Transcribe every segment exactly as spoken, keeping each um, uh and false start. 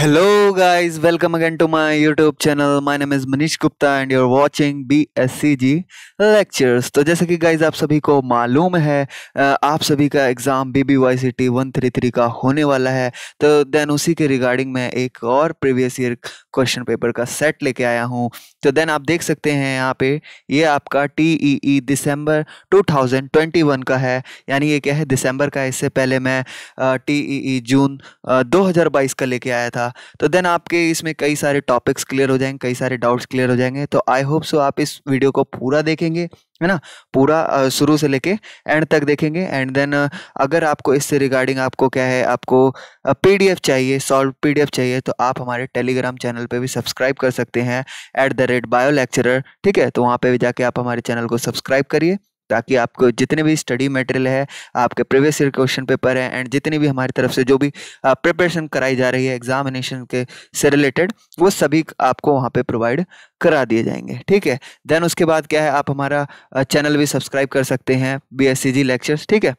Hello guys, welcome again to my YouTube channel. My name is Manish Gupta and you're watching B S C G Lectures. तो जैसे कि guys आप सभी को मालूम है, आप सभी का exam B B Y one thirty-three का होने वाला है, तो देन उसी के रिगार्डिंग मैं एक और प्रीवियस ईयर क्वेश्चन पेपर का सेट लेके आया हूँ। तो देन आप देख सकते हैं यहाँ पे ये आपका T E E दिसंबर दो हज़ार इक्कीस का है, यानी ये क्या है दिसंबर का। इससे पहले मैं T E E जून दो हज़ार बाईस का लेके आया था। तो देन आपके इसमें कई सारे टॉपिक्स क्लियर हो जाएंगे, कई सारे डाउट्स क्लियर हो जाएंगे। तो आई होप सो आप इस वीडियो को पूरा देखेंगे, है ना, पूरा शुरू से लेके एंड तक देखेंगे। एंड देन अगर आपको इससे रिगार्डिंग आपको क्या है, आपको पीडीएफ चाहिए, सॉल्व पीडीएफ चाहिए, तो आप हमारे टेलीग्राम चैनल पे भी सब्सक्राइब कर सकते हैं at the rate bio lecturer, ठीक है। तो वहाँ पे भी जाके आप हमारे चैनल को सब्सक्राइब करिए, ताकि आपको जितने भी स्टडी मटेरियल है, आपके प्रीवियस ईयर क्वेश्चन पेपर है, एंड जितनी भी हमारी तरफ से जो भी प्रिपरेशन कराई जा रही है एग्जामिनेशन के से रिलेटेड, वो सभी आपको वहाँ पे प्रोवाइड करा दिए जाएंगे, ठीक है। देन उसके बाद क्या है, आप हमारा चैनल भी सब्सक्राइब कर सकते हैं बीएससी जी लेक्चर्स, ठीक है।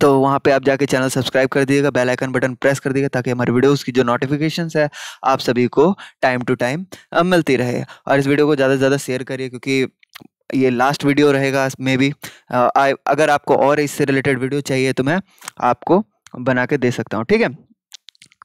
तो वहाँ पे आप जाके चैनल सब्सक्राइब कर दीजिएगा, बेल आइकन बटन प्रेस कर दीजिएगा, ताकि हमारे वीडियोस की जो नोटिफिकेशंस है आप सभी को टाइम टू टाइम मिलती रहे। और इस वीडियो को ज़्यादा से ज़्यादा शेयर करिए, क्योंकि ये लास्ट वीडियो रहेगा मे बी। अगर आपको और इससे रिलेटेड वीडियो चाहिए तो मैं आपको बना के दे सकता हूँ, ठीक है।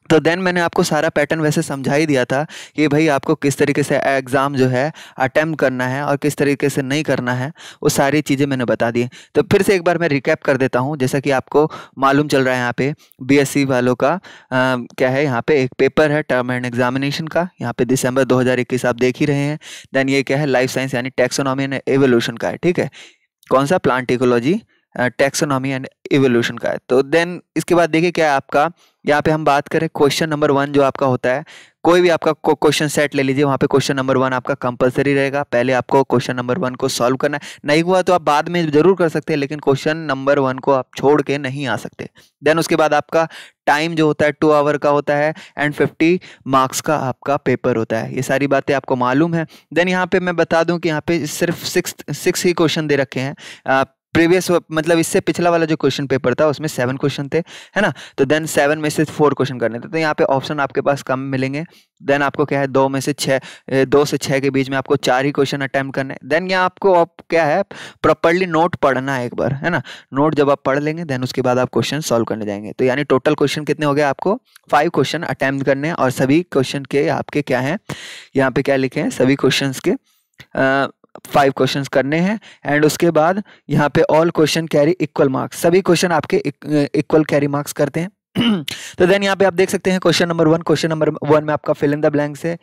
तो देन मैंने आपको सारा पैटर्न वैसे समझा ही दिया था कि भाई आपको किस तरीके से एग्ज़ाम जो है अटैम्प्ट करना है और किस तरीके से नहीं करना है, वो सारी चीज़ें मैंने बता दी। तो फिर से एक बार मैं रिकैप कर देता हूँ। जैसा कि आपको मालूम चल रहा है यहाँ पे बीएससी वालों का आ, क्या है, यहाँ पे एक पेपर है टर्म एंड एग्जामिनेशन का, यहाँ पे दिसंबर दो हज़ार इक्कीस आप देख ही रहे हैं। देन ये क्या है लाइफ साइंस यानी टैक्सोनॉमी एंड एवोल्यूशन का है, ठीक है। कौन सा, प्लांटिकोलॉजी टैक्सोनॉमी एंड एवोल्यूशन का है। तो देन इसके बाद देखिए क्या है आपका, यहाँ पे हम बात करें क्वेश्चन नंबर वन जो आपका होता है, कोई भी आपका क्वेश्चन सेट ले लीजिए, वहाँ पे क्वेश्चन नंबर वन आपका कंपलसरी रहेगा। पहले आपको क्वेश्चन नंबर वन को सॉल्व करना है, नहीं हुआ तो आप बाद में जरूर कर सकते हैं, लेकिन क्वेश्चन नंबर वन को आप छोड़ के नहीं आ सकते। देन उसके बाद आपका टाइम जो होता है टू आवर का होता है एंड फिफ्टी मार्क्स का आपका पेपर होता है, ये सारी बातें आपको मालूम है। देन यहाँ पे मैं बता दूँ कि यहाँ पे सिर्फ सिक्स सिक्स ही क्वेश्चन दे रखे हैं, प्रीवियस मतलब इससे पिछला वाला जो क्वेश्चन पेपर था उसमें सेवन क्वेश्चन थे, है ना। तो देन सेवन में से फोर क्वेश्चन करने थे, तो यहाँ पे ऑप्शन आपके पास कम मिलेंगे। देन आपको क्या है दो में से छः दो से छः के बीच में आपको चार ही क्वेश्चन अटैम्प्ट करने। देन यहाँ आपको आप क्या है प्रॉपरली नोट पढ़ना है एक बार, है ना। नोट जब आप पढ़ लेंगे देन उसके बाद आप क्वेश्चन सॉल्व करने जाएंगे। तो यानी टोटल क्वेश्चन कितने हो गए, आपको फाइव क्वेश्चन अटैम्प्ट करने हैं, और सभी क्वेश्चन के आपके क्या हैं, यहाँ पे क्या लिखे हैं, सभी क्वेश्चन के फाइव क्वेश्चंस करने हैं। एंड उसके बाद यहाँ पे all question carry equal marks, सभी क्वेश्चन आपके इक्वल कैरी मार्क्स करते हैं। तो देन यहाँ पे आप देख सकते हैं question number one, question number one में आपका फिल इन द ब्लैंक्स है,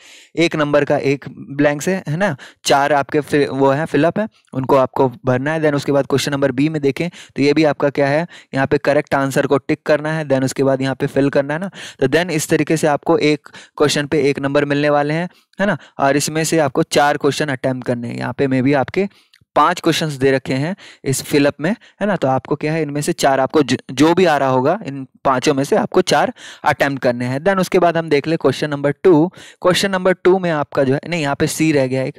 एक नंबर का एक ब्लैंक्स है, है ना, चार आपके वो है फिलअप है, उनको आपको भरना है। देन उसके बाद क्वेश्चन नंबर बी में देखें तो ये भी आपका क्या है, यहाँ पे करेक्ट आंसर को टिक करना है, देन उसके बाद यहाँ पे फिल करना है ना। तो देन इस तरीके से आपको एक क्वेश्चन पे एक नंबर मिलने वाले हैं, है ना, और इसमें से आपको चार क्वेश्चन अटैम्प्ट करने हैं। यहाँ पे मे बी आपके पांच क्वेश्चंस दे रखे हैं इस फिलअप में, है ना। तो आपको क्या है इनमें से चार, आपको ज, जो भी आ रहा होगा इन पांचों में से आपको चार अटैम्प्ट करने हैं। देन उसके बाद हम देख ले question number two. Question number two में आपका जो है, नहीं यहाँ पे सी रह गया एक,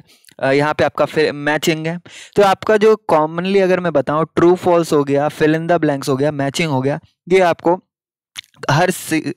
यहाँ पे आपका फिर मैचिंग है। तो आपका जो कॉमनली अगर मैं बताऊँ ट्रू फॉल्स हो गया, फिल इन द ब्लैंक्स हो गया, मैचिंग हो गया, ये आपको हर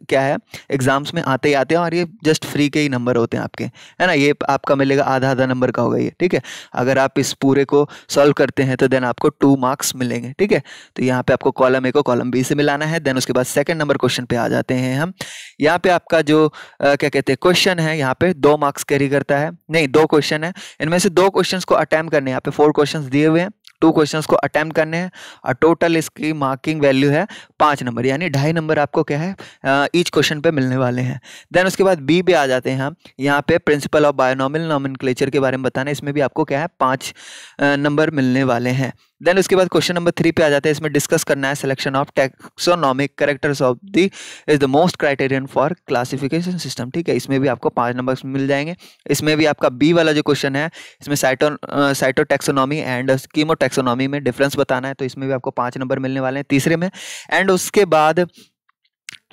क्या है एग्जाम्स में आते ही आते हैं, और ये जस्ट फ्री के ही नंबर होते हैं आपके, है ना। ये आपका मिलेगा आधा आधा नंबर का होगा ये, ठीक है। अगर आप इस पूरे को सॉल्व करते हैं तो देन आपको टू मार्क्स मिलेंगे, ठीक है। तो यहाँ पे आपको कॉलम ए को कॉलम बी से मिलाना है। देन उसके बाद सेकंड नंबर क्वेश्चन पे आ जाते हैं हम। यहाँ पे आपका जो आ, क्या कहते हैं क्वेश्चन है, यहाँ पे दो मार्क्स कैरी करता है, नहीं दो क्वेश्चन है, इनमें से दो क्वेश्चन को अटैम्प्ट करने हैं। यहाँ पे फोर क्वेश्चन दिए हुए हैं, टू क्वेश्चंस को अटैम्प्ट करने हैं, और टोटल इसकी मार्किंग वैल्यू है पाँच नंबर, यानी ढाई नंबर आपको क्या है ईच क्वेश्चन पे मिलने वाले हैं। देन उसके बाद बी पे आ जाते हैं हम। यहाँ पे प्रिंसिपल ऑफ बायोनॉमियल नॉमेनक्लेचर के बारे में बताना है, इसमें भी आपको क्या है पाँच नंबर मिलने वाले हैं। देन उसके बाद क्वेश्चन नंबर थ्री पे आ जाते हैं, इसमें डिस्कस करना है selection of taxonomic characters of the is the most criterion for classification system, ठीक है। इसमें भी आपको पाँच नंबर मिल जाएंगे। इसमें भी आपका बी वाला जो क्वेश्चन है, इसमें cyto cytotaxonomy and chemotaxonomy में डिफरेंस बताना है, तो इसमें भी आपको पाँच नंबर मिलने वाले हैं तीसरे में। एंड उसके बाद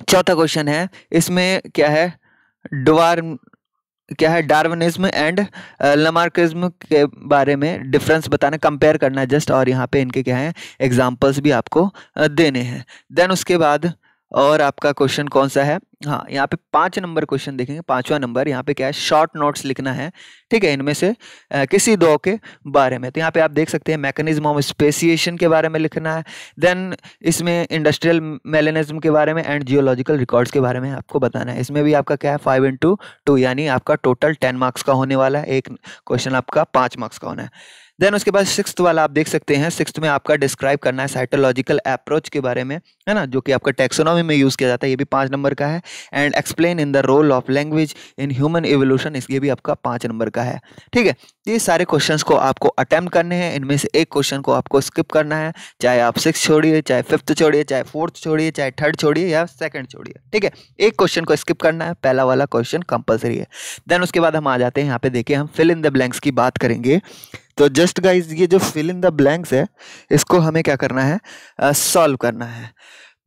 चौथा क्वेश्चन है, इसमें क्या है डोवार क्या है डार्विनिज्म एंड लमार्किज्म के बारे में डिफरेंस बताना, कंपेयर करना है जस्ट, और यहाँ पे इनके क्या है एग्जाम्पल्स भी आपको देने हैं। देन उसके बाद और आपका क्वेश्चन कौन सा है, हाँ यहाँ पे पाँच नंबर क्वेश्चन देखेंगे। पांचवा नंबर यहाँ पे क्या है, शॉर्ट नोट्स लिखना है, ठीक है, इनमें से आ, किसी दो के बारे में। तो यहाँ पे आप देख सकते हैं मैकेनिज्म ऑफ स्पेसिएशन के बारे में लिखना है, देन इसमें इंडस्ट्रियल मेलेनिज्म के बारे में एंड जियोलॉजिकल रिकॉर्ड्स के बारे में आपको बताना है। इसमें भी आपका क्या है, फाइव इंटू टू यानी आपका टोटल टेन मार्क्स का होने वाला है, एक क्वेश्चन आपका पाँच मार्क्स का होना है। देन उसके बाद सिक्स्थ वाला आप देख सकते हैं, सिक्स्थ में आपका डिस्क्राइब करना है साइटोलॉजिकल अप्रोच के बारे में, है ना, जो कि आपका टैक्सोनॉमी में यूज़ किया जाता है, ये भी पाँच नंबर का है। And explain in the role of language in human evolution, ये भी आपका पाँच नंबर का है, ठीक है। ये सारे क्वेश्चंस को आपको अटैम्प्ट करने हैं, इनमें से एक क्वेश्चन को आपको स्किप करना है, चाहे आप सिक्स छोड़िए, चाहे फिफ्थ छोड़िए, चाहे फोर्थ छोड़िए, चाहे थर्ड छोड़िए या सेकंड छोड़िए, ठीक है, एक क्वेश्चन को स्किप करना है, पहला वाला क्वेश्चन कंपलसरी है। देन उसके बाद हम आ जाते हैं यहाँ पे, देखिए हम फिल इन द ब्लैंक्स की बात करेंगे। तो जस्ट गाइज ये जो फिल इन द ब्लैंक्स है इसको हमें क्या करना है, सॉल्व uh, करना है।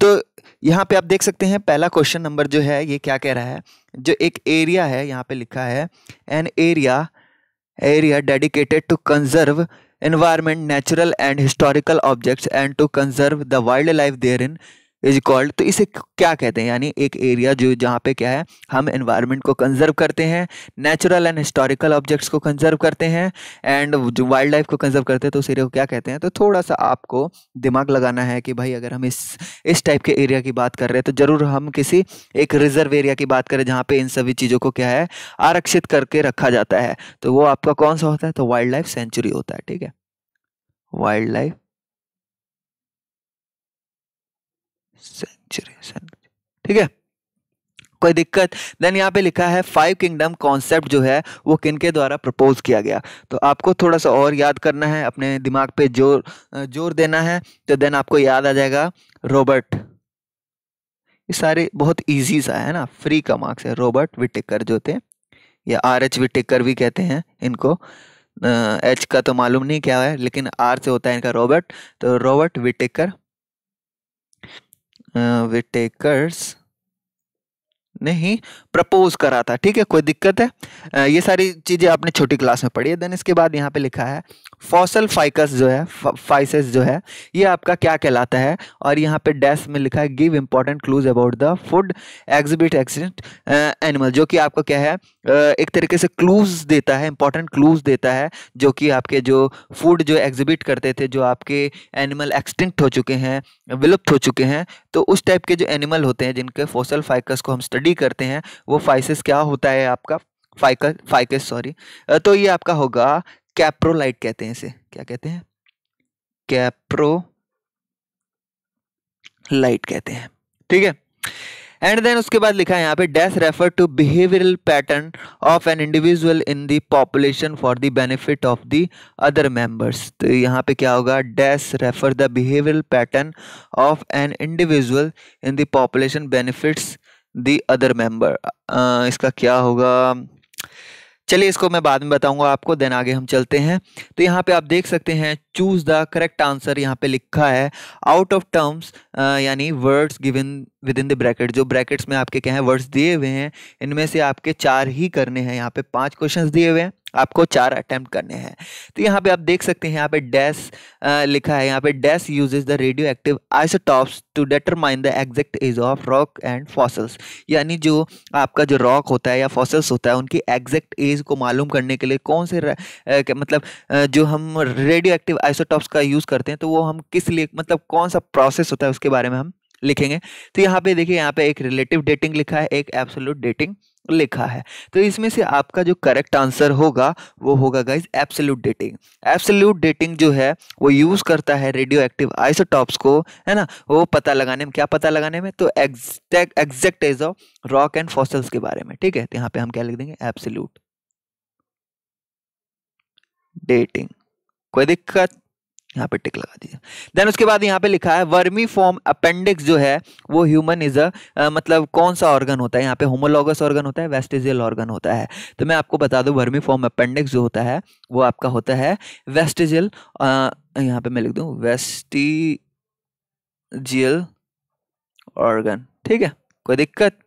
तो यहाँ पे आप देख सकते हैं पहला क्वेश्चन नंबर जो है ये क्या कह रहा है, जो एक एरिया है यहाँ पे लिखा है an area area dedicated to conserve environment natural and historical objects and to conserve the wild life there in is called. तो इसे क्या कहते हैं, यानी एक एरिया जो जहाँ पे क्या है हम एनवायरनमेंट को कंजर्व करते हैं, नेचुरल एंड हिस्टोरिकल ऑब्जेक्ट्स को कंजर्व करते हैं एंड जो वाइल्ड लाइफ को कंजर्व करते हैं, तो उस एरिया को क्या कहते हैं। तो थोड़ा सा आपको दिमाग लगाना है कि भाई अगर हम इस इस टाइप के एरिया की बात कर रहे हैं तो ज़रूर हम किसी एक रिजर्व एरिया की बात करें जहाँ पर इन सभी चीज़ों को क्या है आरक्षित करके रखा जाता है। तो वो आपका कौन सा होता है, तो वाइल्ड लाइफ सेंचुरी होता है, ठीक है, वाइल्ड लाइफ सेंचुरी, ठीक है, कोई दिक्कत। देन यहाँ पे लिखा है फाइव किंगडम कॉन्सेप्ट जो है वो किनके द्वारा प्रपोज किया गया। तो आपको थोड़ा सा और याद करना है, अपने दिमाग पे जोर जोर देना है, तो देन आपको याद आ जाएगा। रॉबर्ट, ये सारे बहुत इजी सा है ना, फ्री का मार्क्स है। रॉबर्ट विटेकर जो थे या आर एच विटेकर भी कहते हैं इनको, एच का तो मालूम नहीं क्या है लेकिन आर से होता है इनका रॉबर्ट, तो रॉबर्ट विटेकर विटेकर्स नहीं प्रपोज करा था, ठीक है, कोई दिक्कत है, ये सारी चीज़ें आपने छोटी क्लास में पढ़ी है। देन इसके बाद यहाँ पे लिखा है फॉसल फाइकस जो है फाइसेस जो है ये आपका क्या कहलाता है, और यहाँ पे डैश में लिखा है give important clues about the food exhibit accident animal, जो कि आपको क्या है एक तरीके से क्लूज देता है, इंपॉर्टेंट क्लूज देता है, जो कि आपके जो फूड जो एग्जिबिट करते थे, जो आपके एनिमल एक्सटिंक्ट हो चुके हैं, विलुप्त हो चुके हैं, तो उस टाइप के जो एनिमल होते हैं जिनके फॉसल फाइकस को हम स्टडी करते हैं वो फाइसेस क्या होता है आपका फाइकस फाइकस सॉरी, तो ये आपका होगा कैप्रोलाइट कहते हैं इसे, क्या कहते हैं, कैप्रोलाइट कहते हैं, ठीक है। एंड देन उसके बाद लिखा है यहाँ पे dash refer to behavioural pattern of an individual in the population for the benefit of the other members. तो यहाँ पे क्या होगा, dash refer the behavioural pattern of an individual in the population benefits the other member, इसका क्या होगा, चलिए इसको मैं बाद में बताऊंगा आपको। देन आगे हम चलते हैं, तो यहाँ पे आप देख सकते हैं चूज द करेक्ट आंसर, यहाँ पे लिखा है आउट ऑफ टर्म्स यानी words given with in the bracket, जो ब्रैकेट्स में आपके क्या है वर्ड्स दिए हुए हैं इनमें से आपके चार ही करने हैं। यहाँ पे पांच क्वेश्चंस दिए हुए हैं, आपको चार अटैम्प्ट करने हैं। तो यहाँ पे आप देख सकते हैं यहाँ पे डैश लिखा है, यहाँ पे dash uses the radioactive isotopes to determine the exact age of rock and fossils, यानी जो आपका जो रॉक होता है या फॉसिल्स होता है उनकी एग्जैक्ट एज को मालूम करने के लिए कौन से र, ए, मतलब जो हम रेडियो एक्टिव आइसोटॉप्स का यूज़ करते हैं तो वो हम किस लिए, मतलब कौन सा प्रोसेस होता है उसके बारे में हम लिखेंगे। तो यहाँ पे देखिए यहाँ पे एक रिलेटिव डेटिंग लिखा है, एक एब्सोल्यूट डेटिंग लिखा है, तो इसमें से आपका जो करेक्ट आंसर होगा वो होगा guys absolute dating. Absolute dating जो है वो यूज़ करता है रेडियो एक्टिव आइसोटॉप्स को, है ना, वो पता लगाने में, क्या पता लगाने में, तो exact exact age of rock and fossils के बारे में, ठीक है। तो यहाँ पे हम क्या लिख देंगे, एब्सोल्यूट डेटिंग, कोई दिक्कत, यहाँ पे टिक लगा दीजिए। देन उसके बाद यहाँ पे लिखा है वर्मी फॉर्म अपेंडिक्स जो है वो ह्यूमन इज अ मतलब कौन सा ऑर्गन होता है, यहाँ पे होमोलॉगस ऑर्गन होता है, वेस्टिजियल ऑर्गन होता है। तो मैं आपको बता दूँ वर्मी फॉर्म अपेंडिक्स जो होता है वो आपका होता है वेस्टिजियल, यहाँ पे मैं लिख दूँ वेस्टिजियल ऑर्गन, ठीक है, कोई दिक्कत।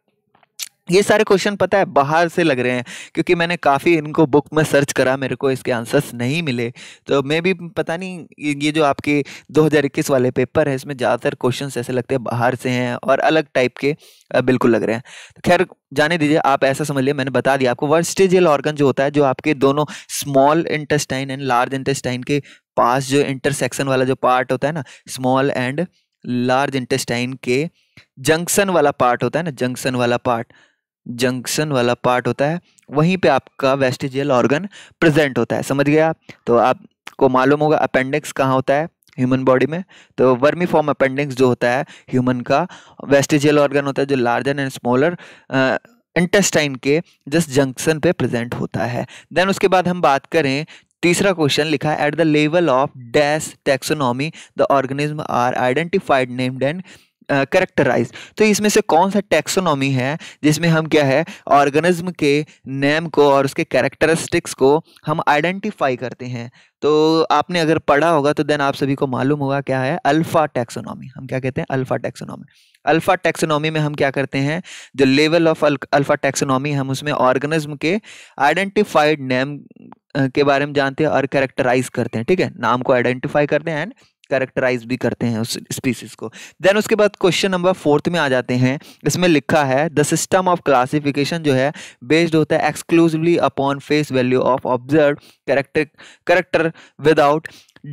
ये सारे क्वेश्चन पता है बाहर से लग रहे हैं क्योंकि मैंने काफ़ी इनको बुक में सर्च करा, मेरे को इसके आंसर्स नहीं मिले। तो मैं भी पता नहीं, ये जो आपके दो हज़ार इक्कीस वाले पेपर है इसमें ज़्यादातर क्वेश्चंस ऐसे लगते हैं बाहर से हैं और अलग टाइप के बिल्कुल लग रहे हैं। तो खैर जाने दीजिए, आप ऐसा समझिए मैंने बता दिया आपको। वर्स्टेजियल ऑर्गन जो होता है, जो आपके दोनों small intestine and large intestine के पास जो इंटरसेक्शन वाला जो पार्ट होता है ना, स्मॉल एंड लार्ज इंटेस्टाइन के जंक्शन वाला पार्ट होता है ना, जंक्शन वाला पार्ट जंक्शन वाला पार्ट होता है, वहीं पे आपका वेस्टिजियल ऑर्गन प्रेजेंट होता है। समझ गया आप? तो आपको मालूम होगा अपेंडिक्स कहाँ होता है ह्यूमन बॉडी में। तो वर्मीफॉर्म अपेंडिक्स जो होता है ह्यूमन का वेस्टिजियल ऑर्गन होता है, जो लार्जर एंड स्मॉलर इंटेस्टाइन के जस्ट जंक्शन पे प्रेजेंट होता है। देन उसके बाद हम बात करें, तीसरा क्वेश्चन लिखा है at the level of dash taxonomy the organism are identified named and characterize. तो इसमें से कौन सा टैक्सोनॉमी है जिसमें हम क्या है ऑर्गेनिज्म के नेम को और उसके कैरेक्टरिस्टिक्स को हम आइडेंटिफाई करते हैं। तो आपने अगर पढ़ा होगा तो देन आप सभी को मालूम होगा क्या है अल्फ़ा टैक्सोनॉमी। हम क्या कहते हैं अल्फ़ा टैक्सोनॉमी। अल्फ़ा टैक्सोनॉमी में हम क्या करते हैं, जो लेवल ऑफ अल्फ़ा टैक्सोनॉमी हम उसमें ऑर्गेनिज्म के आइडेंटिफाइड नेम के बारे में जानते हैं और कैरेक्टराइज करते हैं। ठीक है, नाम को आइडेंटिफाई करते हैं एंड कैरेक्टराइज भी करते हैं उस स्पीसीज को। देन उसके बाद क्वेश्चन नंबर फोर्थ में आ जाते हैं। इसमें लिखा है द सिस्टम ऑफ क्लासिफिकेशन जो है बेस्ड होता है exclusively upon face value of observe character character without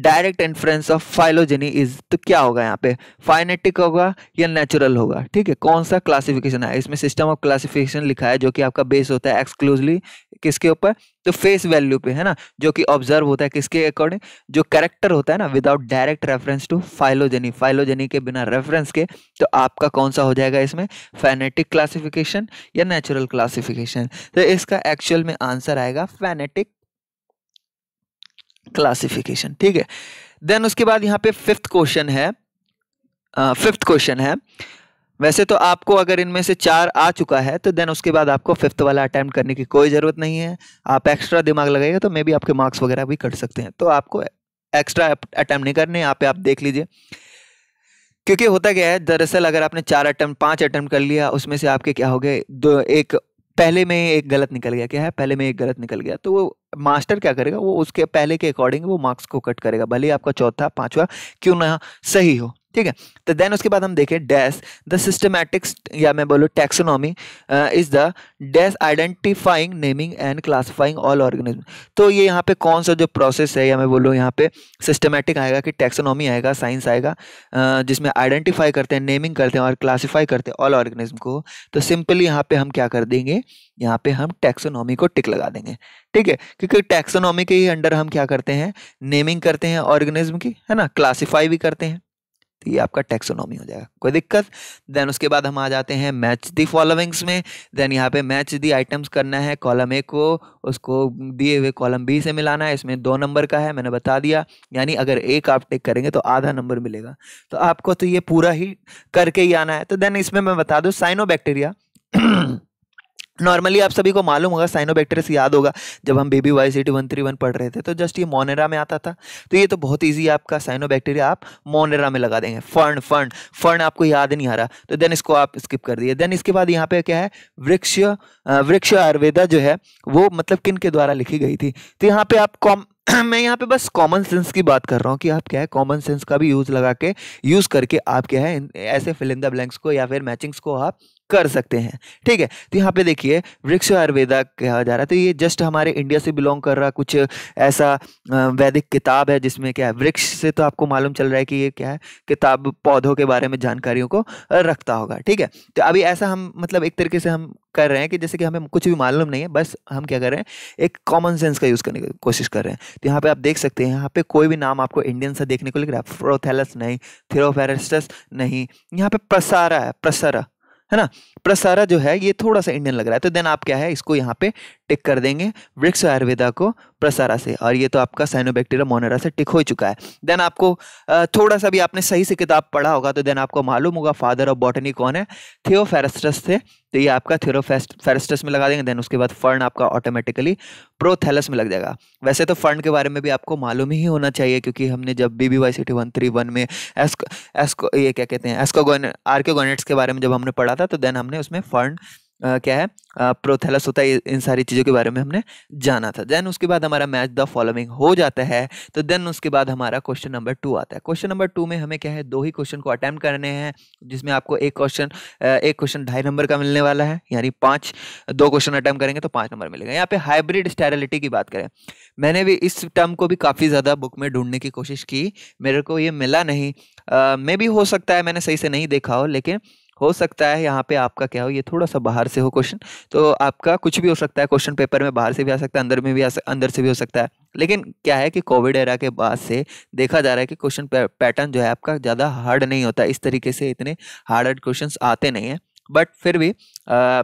direct influence of phylogeny is. तो क्या होगा यहाँ पे, फाइनेटिक होगा या नेचुरल होगा? ठीक है, कौन सा क्लासिफिकेशन है इसमें? सिस्टम ऑफ क्लासिफिकेशन लिखा है जो कि आपका बेस होता है एक्सक्लूसिवली किसके ऊपर, तो फेस वैल्यू पे है ना, जो कि ऑब्जर्व होता है किसके अकॉर्डिंग, जो कैरेक्टर होता है ना, without direct reference to phylogeny, phylogeny के बिना रेफरेंस के। तो आपका कौन सा हो जाएगा इसमें, फैनेटिक क्लासिफिकेशन या नेचुरल क्लासिफिकेशन? तो इसका एक्चुअल में आंसर आएगा फैनेटिक क्लासिफिकेशन। ठीक है, देन उसके बाद यहाँ पे फिफ्थ क्वेश्चन है फिफ्थ क्वेश्चन है वैसे तो आपको अगर इनमें से चार आ चुका है तो देन उसके बाद आपको फिफ्थ वाला अटैम्प्ट करने की कोई ज़रूरत नहीं है। आप एक्स्ट्रा दिमाग लगाइए तो मे बी आपके मार्क्स वगैरह भी कट सकते हैं, तो आपको एक्स्ट्रा अटैम्प्ट नहीं करने। यहाँ पे आप देख लीजिए क्योंकि होता क्या है, दरअसल अगर आपने चार अटैम्प्ट पाँच अटैम्प्ट कर लिया उसमें से आपके क्या हो गए दो, एक पहले में एक गलत निकल गया, क्या है पहले में एक गलत निकल गया, तो वो मास्टर क्या करेगा, वो उसके पहले के अकॉर्डिंग वो मार्क्स को कट करेगा, भले ही आपका चौथा पांचवा क्यों ना सही हो। ठीक है, तो देन उसके बाद हम देखें डैश द सिस्टमैटिक्स या मैं बोलूँ taxonomy is the dash identifying naming and classifying all organism. तो ये यहाँ पे कौन सा जो प्रोसेस है, या मैं बोलूँ यहाँ पे सिस्टमैटिक आएगा कि टैक्सोनॉमी आएगा, साइंस आएगा, uh, जिसमें आइडेंटिफाई करते हैं, नेमिंग करते हैं और क्लासीफाई करते हैं ऑल ऑर्गेनिज्म को। तो सिंपली यहाँ पे हम क्या कर देंगे, यहाँ पे हम टैक्सोनॉमी को टिक लगा देंगे। ठीक है, क्योंकि टैक्सोनॉमी के ही अंडर हम क्या करते हैं, नेमिंग करते हैं ऑर्गेनिज्म की, है ना, क्लासीफाई भी करते हैं। तो ये आपका टैक्सोनॉमी हो जाएगा, कोई दिक्कत। देन उसके बाद हम आ जाते हैं मैच दी फॉलोइंग्स में। देन यहाँ पे मैच दी आइटम्स करना है, कॉलम ए को उसको दिए हुए कॉलम बी से मिलाना है। इसमें दो नंबर का है, मैंने बता दिया, यानी अगर एक आप टिक करेंगे तो आधा नंबर मिलेगा। तो आपको तो ये पूरा ही करके ही आना है। तो देन इसमें मैं बता दूँ साइनोबैक्टीरिया नॉर्मली आप सभी को मालूम होगा, साइनोबैक्टीरिया से याद होगा जब हम baby Y one three three one पढ़ रहे थे तो जस्ट ये मोनेरा में आता था। तो ये तो बहुत इजी है आपका, साइनोबैक्टीरिया आप मोनेरा में लगा देंगे। फर्न फर्न फर्न आपको याद नहीं आ रहा तो देन इसको आप स्किप कर दिए। देन इसके बाद यहाँ पे क्या है, वृक्ष वृक्ष आयुर्वेदा जो है वो मतलब किन के द्वारा लिखी गई थी। तो यहाँ पे आप कॉम मैं यहाँ पे बस कॉमन सेंस की बात कर रहा हूँ कि आप क्या है कॉमन सेंस का भी यूज़ लगा के यूज़ करके आप क्या है ऐसे फिल इन द ब्लैंक्स को या फिर मैचिंग्स को आप कर सकते हैं। ठीक है, तो यहाँ पे देखिए वृक्ष आयुर्वेदा कहा जा रहा है, तो ये जस्ट हमारे इंडिया से बिलोंग कर रहा कुछ ऐसा वैदिक किताब है जिसमें क्या है वृक्ष से तो आपको मालूम चल रहा है कि ये क्या है किताब पौधों के बारे में जानकारियों को रखता होगा। ठीक है, तो अभी ऐसा हम मतलब एक तरीके से हम कर रहे हैं कि जैसे कि हमें कुछ भी मालूम नहीं है, बस हम क्या कर रहे हैं एक कॉमन सेंस का यूज़ करने की कोशिश कर रहे हैं। तो यहाँ पे आप देख सकते हैं, यहाँ पे कोई भी नाम आपको इंडियन सा देखने को लग रहा है, फ्रोथेलस नहीं, थियोफ्रास्टस नहीं, यहाँ पे प्रसारा है, प्रसारा है ना, प्रसारा जो है ये थोड़ा सा इंडियन लग रहा है। तो देन आप क्या है इसको यहाँ पे टिक कर देंगे वृक्ष आयुर्वेदा को प्रसारा से, और ये तो आपका साइनोबैक्टीरिया मोनेरा से टिक हो चुका है। देन आपको थोड़ा सा भी आपने सही से किताब पढ़ा होगा तो देन आपको मालूम होगा फादर ऑफ बॉटनी कौन है, थियोफ्रास्टस थे, तो ये आपका थियोफ्रास्टस में लगा देंगे। देन उसके बाद फर्न आपका ऑटोमेटिकली प्रोथेलस में लग जाएगा। वैसे तो फर्न के बारे में भी आपको मालूम ही होना चाहिए क्योंकि हमने जब B B Y C T one three one में एस्को एस्को ये क्या कहते हैं एस्कोगोन आर्क्योगोनेट्स के बारे में जब हमने पढ़ा था तो देन हमने उसमें फर्न आ, क्या है प्रोथैलस होता है, इन सारी चीज़ों के बारे में हमने जाना था। देन उसके बाद हमारा मैच द फॉलोइंग हो जाता है। तो देन उसके बाद हमारा क्वेश्चन नंबर टू आता है। क्वेश्चन नंबर टू में हमें क्या है, दो ही क्वेश्चन को अटैम्प्ट करने हैं, जिसमें आपको एक क्वेश्चन एक क्वेश्चन ढाई नंबर का मिलने वाला है, यानी पाँच, दो क्वेश्चन अटैम्प्ट करेंगे तो पाँच नंबर मिलेगा। यहाँ पे हाइब्रिड स्टेरिलिटी की बात करें, मैंने भी इस टर्म को भी काफ़ी ज़्यादा बुक में ढूंढने की कोशिश की, मेरे को ये मिला नहीं। मे भी हो सकता है मैंने सही से नहीं देखा हो, लेकिन हो सकता है यहाँ पे आपका क्या हो, ये थोड़ा सा बाहर से हो क्वेश्चन, तो आपका कुछ भी हो सकता है। क्वेश्चन पेपर में बाहर से भी आ सकता है, अंदर में भी आ सकता, अंदर से भी हो सकता है। लेकिन क्या है कि कोविड एरा के बाद से देखा जा रहा है कि क्वेश्चन पैटर्न जो है आपका ज़्यादा हार्ड नहीं होता, इस तरीके से इतने हार्ड हार्ड क्वेश्चंस आते नहीं हैं। बट फिर भी आ,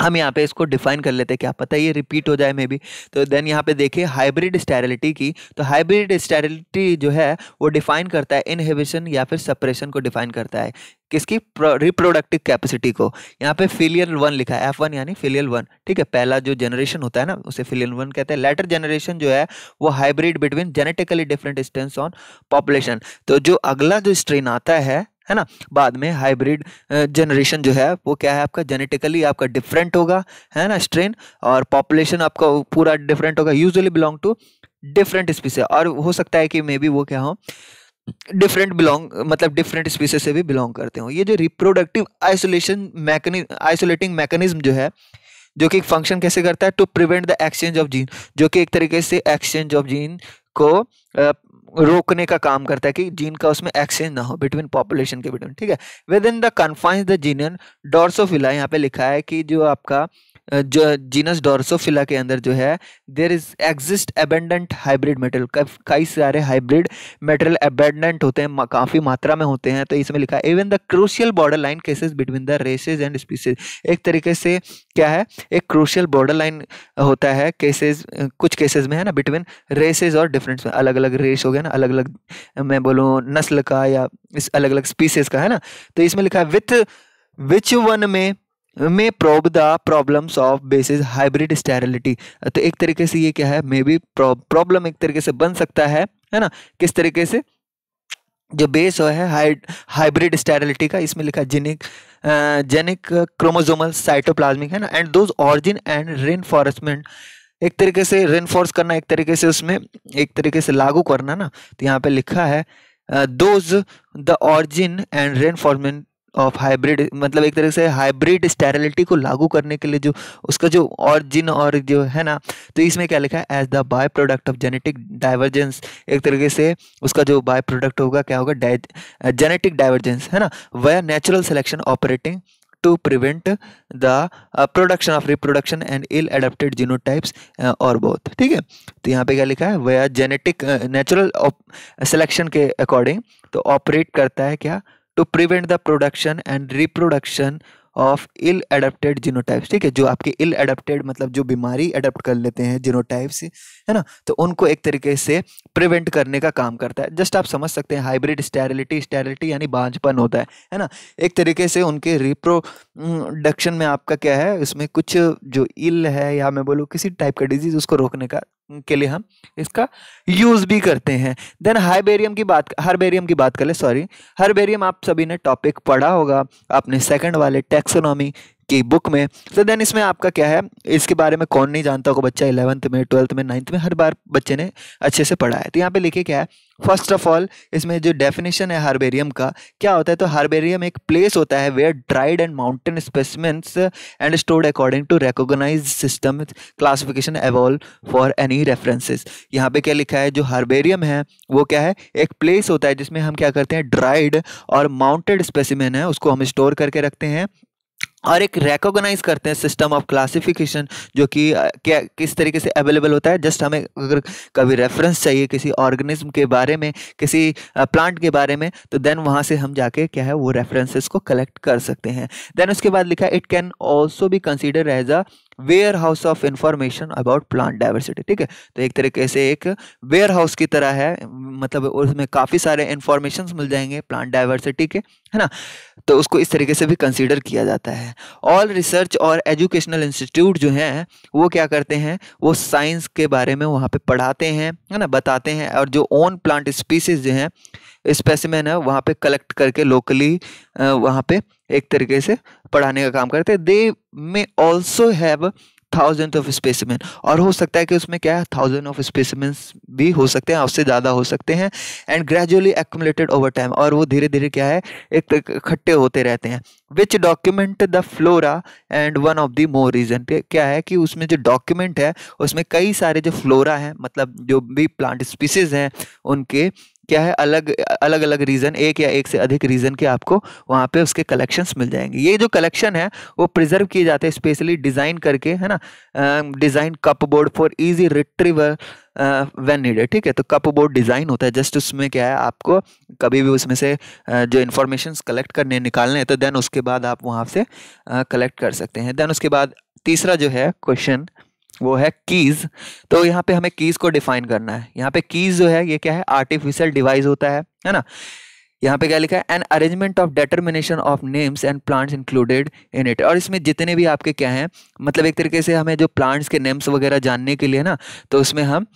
हम यहाँ पे इसको डिफाइन कर लेते हैं, क्या पता ये रिपीट हो जाए मे बी। तो देन यहाँ पे देखिए हाइब्रिड स्टेरिलिटी की, तो हाइब्रिड स्टेरिलिटी जो है वो डिफाइन करता है इनहिबिशन या फिर सेपरेशन को डिफाइन करता है, किसकी, रिप्रोडक्टिव कैपेसिटी को। यहाँ पे फिलियल वन लिखा है, एफ वन यानी फिलियल वन, ठीक है, पहला जो जनरेशन होता है ना उसे फिलियल वन कहते हैं। लेटर जनरेशन जो है वो hybrid between genetically different strains on population, तो जो अगला जो स्ट्रेन आता है है ना बाद में, हाइब्रिड जनरेशन जो है वो क्या है आपका, जेनेटिकली आपका डिफरेंट होगा, है ना स्ट्रेन, और पॉपुलेशन आपका पूरा डिफरेंट होगा, usually belong to different species, और हो सकता है कि मे बी वो क्या हो, डिफरेंट बिलोंग, मतलब डिफरेंट स्पीसीज से भी बिलोंग करते हों। ये जो reproductive isolation mechanism, isolating mechanism जो है, जो कि फंक्शन कैसे करता है, to prevent the exchange of gene, जो कि एक तरीके से एक्सचेंज ऑफ जीन को आ, रोकने का काम करता है कि जीन का उसमें एक्सचेंज ना हो बिटवीन पॉपुलेशन के बिटवीन, ठीक है। With in the confines the genus Drosophila, यहाँ पे लिखा है कि जो आपका जो जीनस डॉर्सोफिला के अंदर जो है there is exist abundant hybrid metal, कई सारे हाइब्रिड मेटल एबेंडेंट होते हैं, काफ़ी मात्रा में होते हैं। तो इसमें लिखा है even the crucial border line cases between the races and species, एक तरीके से क्या है एक क्रूशियल बॉर्डर लाइन होता है केसेज, कुछ केसेज में है ना, बिटवीन रेसेज और डिफरेंस में, अलग अलग रेस हो गया ना, अलग अलग मैं बोलूँ नस्ल का या इस अलग अलग स्पीसीज का, है ना। तो इसमें लिखा है विथ विच वन में may probe the problems of basis hybrid sterility, तो एक तरीके से ये क्या है मे बी प्रॉब्लम एक तरीके से बन सकता है है ना, किस तरीके से, जो बेस हो है हाइब्रिड स्टेरिलिटी का। इसमें लिखा जेनिक जेनिक क्रोमोजोमल साइटोप्लाज्मिक, है ना, and those origin and reinforcement, एक तरीके से रेनफोर्स करना, एक तरीके से उसमें एक तरीके से लागू करना ना। तो यहाँ पे लिखा है those the origin and reinforcement of hybrid, मतलब एक तरह से हाइब्रिड स्टेरिलिटी को लागू करने के लिए जो उसका जो ऑरिजिन और जो है ना। तो इसमें क्या लिखा है, as the by product of genetic divergence, एक तरीके से उसका जो बाय प्रोडक्ट होगा क्या होगा, जेनेटिक डाइवर्जेंस, है ना, where natural selection operating to prevent the uh, production of reproduction and ill adapted genotypes uh, or both, ठीक है। तो यहाँ पे क्या लिखा है, वह जेनेटिक नेचुरल सिलेक्शन के अकॉर्डिंग तो ऑपरेट करता है क्या, to prevent the production and reproduction of ill adapted genotypes, ठीक है, जो आपके इल एडप्टेड मतलब जो बीमारी एडप्ट कर लेते हैं जीनोटाइप्स, है ना, तो उनको एक तरीके से प्रिवेंट करने का काम करता है। जस्ट आप समझ सकते हैं हाइब्रिड स्टेरिलिटी, स्टेरिलिटी यानी बांझपन होता है है ना, एक तरीके से उनके रिप्रोडक्शन में आपका क्या है, उसमें कुछ जो इल है या मैं बोलूँ किसी टाइप का डिजीज, उसको रोकने का के लिए हम इसका यूज़ भी करते हैं। देन हाइबेरियम की बात हर्बेरियम की बात कर ले सॉरी हर्बेरियम आप सभी ने टॉपिक पढ़ा होगा आपने सेकंड वाले टैक्सोनॉमी की बुक में। तो देन इसमें आपका क्या है, इसके बारे में कौन नहीं जानता होगा बच्चा, इलेवंथ में, ट्वेल्थ में, नाइन्थ में हर बार बच्चे ने अच्छे से पढ़ा है। तो यहाँ पे लिखे क्या है, फर्स्ट ऑफ ऑल इसमें जो डेफिनेशन है हार्बेरियम का क्या होता है, तो हार्बेरियम एक प्लेस होता है where dried and mounted specimens and stored according to recognise system classification evolve for any references. यहाँ पे क्या लिखा है, जो हार्बेरियम है वो क्या है, एक प्लेस होता है जिसमें हम क्या करते हैं, ड्राइड और माउंटेड स्पेसिमेन है उसको हम स्टोर करके रखते हैं और एक रिकॉग्नाइज करते हैं सिस्टम ऑफ क्लासिफिकेशन, जो कि क्या किस तरीके से अवेलेबल होता है। जस्ट हमें अगर कभी रेफरेंस चाहिए किसी ऑर्गेनिज्म के बारे में, किसी प्लांट के बारे में, तो देन वहाँ से हम जाके क्या है वो रेफरेंसेस को कलेक्ट कर सकते हैं। देन उसके बाद लिखा है it can also be consider as a warehouse of information about plant diversity, ठीक है, तो एक तरीके से एक वेयर हाउस की तरह है, मतलब उसमें काफ़ी सारे इंफॉर्मेशन मिल जाएंगे प्लांट डाइवर्सिटी के, है ना, तो उसको इस तरीके से भी कंसीडर किया जाता है। ऑल रिसर्च और एजुकेशनल इंस्टीट्यूट जो हैं वो क्या करते हैं, वो साइंस के बारे में वहाँ पे पढ़ाते हैं, है ना, बताते हैं, और जो ओन प्लांट स्पीसीज जो हैं स्पेसिमेन है वहाँ पे कलेक्ट करके लोकली वहाँ पे एक तरीके से पढ़ाने का काम करते हैं। They may also have thousand of specimen, और हो सकता है कि उसमें क्या है थाउजेंड ऑफ स्पेसिमेंस भी हो सकते हैं, उससे ज़्यादा हो सकते हैं। And gradually accumulated over time, और वो धीरे धीरे क्या है एक इकट्ठे होते रहते हैं। Which document the flora and one of the more region, क्या है कि उसमें जो डॉक्यूमेंट है उसमें कई सारे जो फ्लोरा हैं, मतलब जो भी प्लांट स्पीसीज हैं उनके क्या है अलग अलग अलग रीज़न, एक या एक से अधिक रीज़न के आपको वहाँ पे उसके कलेक्शंस मिल जाएंगे। ये जो कलेक्शन है वो प्रिजर्व किए जाते हैं स्पेशली डिज़ाइन करके, है ना, design cupboard for easy retriever when needed. ठीक है, तो कपबोर्ड डिज़ाइन होता है, जस्ट उसमें क्या है आपको कभी भी उसमें से uh, जो इन्फॉर्मेशन कलेक्ट करने निकालने हैं तो देन उसके बाद आप वहाँ से कलेक्ट uh, कर सकते हैं। देन उसके बाद तीसरा जो है क्वेश्चन वो है कीज़। तो यहाँ पे हमें कीज़ को डिफाइन करना है। यहाँ पे कीज़ जो है ये क्या है आर्टिफिशियल डिवाइस होता है, है ना। यहाँ पे क्या लिखा है an arrangement of determination of names and plants included in it, और इसमें जितने भी आपके क्या हैं, मतलब एक तरीके से हमें जो प्लांट्स के नेम्स वगैरह जानने के लिए ना, तो उसमें हम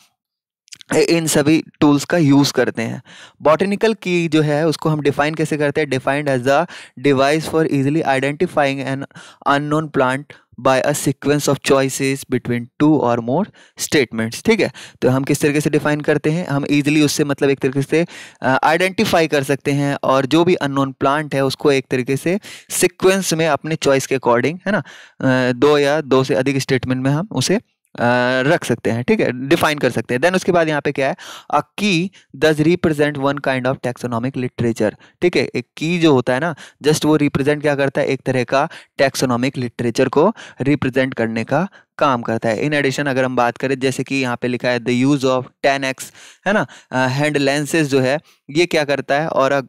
इन सभी टूल्स का यूज़ करते हैं। बॉटनिकल की जो है उसको हम डिफाइन कैसे करते हैं, defined as a device for easily identifying an unknown plant by a sequence of choices between two और मोर स्टेटमेंट्स। ठीक है, तो हम किस तरीके से डिफाइन करते हैं, हम इजीली उससे मतलब एक तरीके से आइडेंटिफाई uh, कर सकते हैं, और जो भी अननोन प्लांट है उसको एक तरीके से सीक्वेंस में अपने चॉइस के अकॉर्डिंग, है ना, uh, दो या दो से अधिक स्टेटमेंट में हम उसे Uh, रख सकते हैं। ठीक है, डिफाइन कर सकते हैं। देन उसके बाद यहाँ पे क्या है a key does represent one kind of taxonomic literature. ठीक है, एक की जो होता है ना जस्ट वो रिप्रेजेंट क्या करता है, एक तरह का टैक्सोनॉमिक लिटरेचर को रिप्रेजेंट करने का काम करता है। इन एडिशन अगर हम बात करें जैसे कि यहाँ पे लिखा है the use of ten X, है ना, हैंड लेंसेज जो है ये क्या करता है, और अ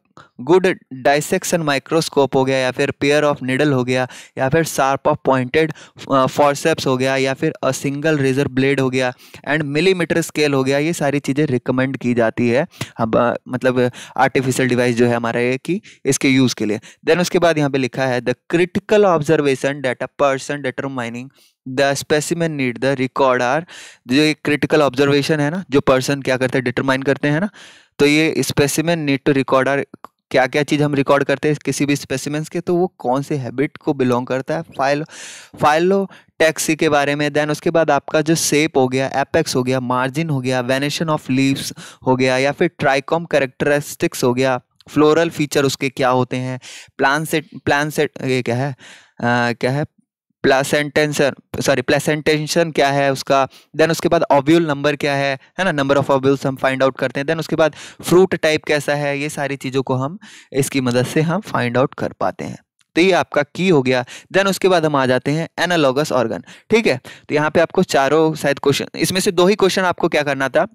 गुड डाइसेक्शन माइक्रोस्कोप हो गया, या फिर पेयर ऑफ निडल हो गया, या फिर शार्प ऑफ पॉइंटेड फॉरसेप्स हो गया, या फिर अ सिंगल रेजर ब्लेड हो गया, एंड मिलीमीटर स्केल हो गया। ये सारी चीज़ें रिकमेंड की जाती है अब आ, मतलब आर्टिफिशियल डिवाइस जो है हमारा ये कि इसके यूज़ के लिए। देन उसके बाद यहाँ पर लिखा है the critical observation that a person determining the specimen need the record are, जो एक क्रिटिकल ऑब्जर्वेशन है ना जो पर्सन क्या करते हैं डिटरमाइन करते हैं ना, तो ये specimen need to record are, क्या क्या चीज़ हम रिकॉर्ड करते हैं किसी भी स्पेसिमेंस के, तो वो कौन से हैबिट को बिलोंग करता है, फाइलो फाइलो टैक्सी के बारे में। देन उसके बाद आपका जो शेप हो गया, एपेक्स हो गया, मार्जिन हो गया, वेनेशन ऑफ लीव्स हो गया, या फिर ट्राइकॉम कैरेक्टरिस्टिक्स हो गया, फ्लोरल फीचर उसके क्या होते हैं, प्लान सेट प्लान सेट ये क्या है आ, क्या है प्लेसेंटेशन सॉरी प्लेसेंटेशन क्या है उसका। देन उसके बाद ऑब्यूल नंबर क्या है, है ना, नंबर ऑफ ऑब्यूल्स हम फाइंड आउट करते हैं। देन उसके बाद फ्रूट टाइप कैसा है, ये सारी चीज़ों को हम इसकी मदद से हम फाइंड आउट कर पाते हैं। तो ये आपका की हो गया। देन उसके बाद हम आ जाते हैं एनालॉगस ऑर्गन। ठीक है, तो यहाँ पे आपको चारों शायद क्वेश्चन, इसमें से दो ही क्वेश्चन आपको क्या करना था,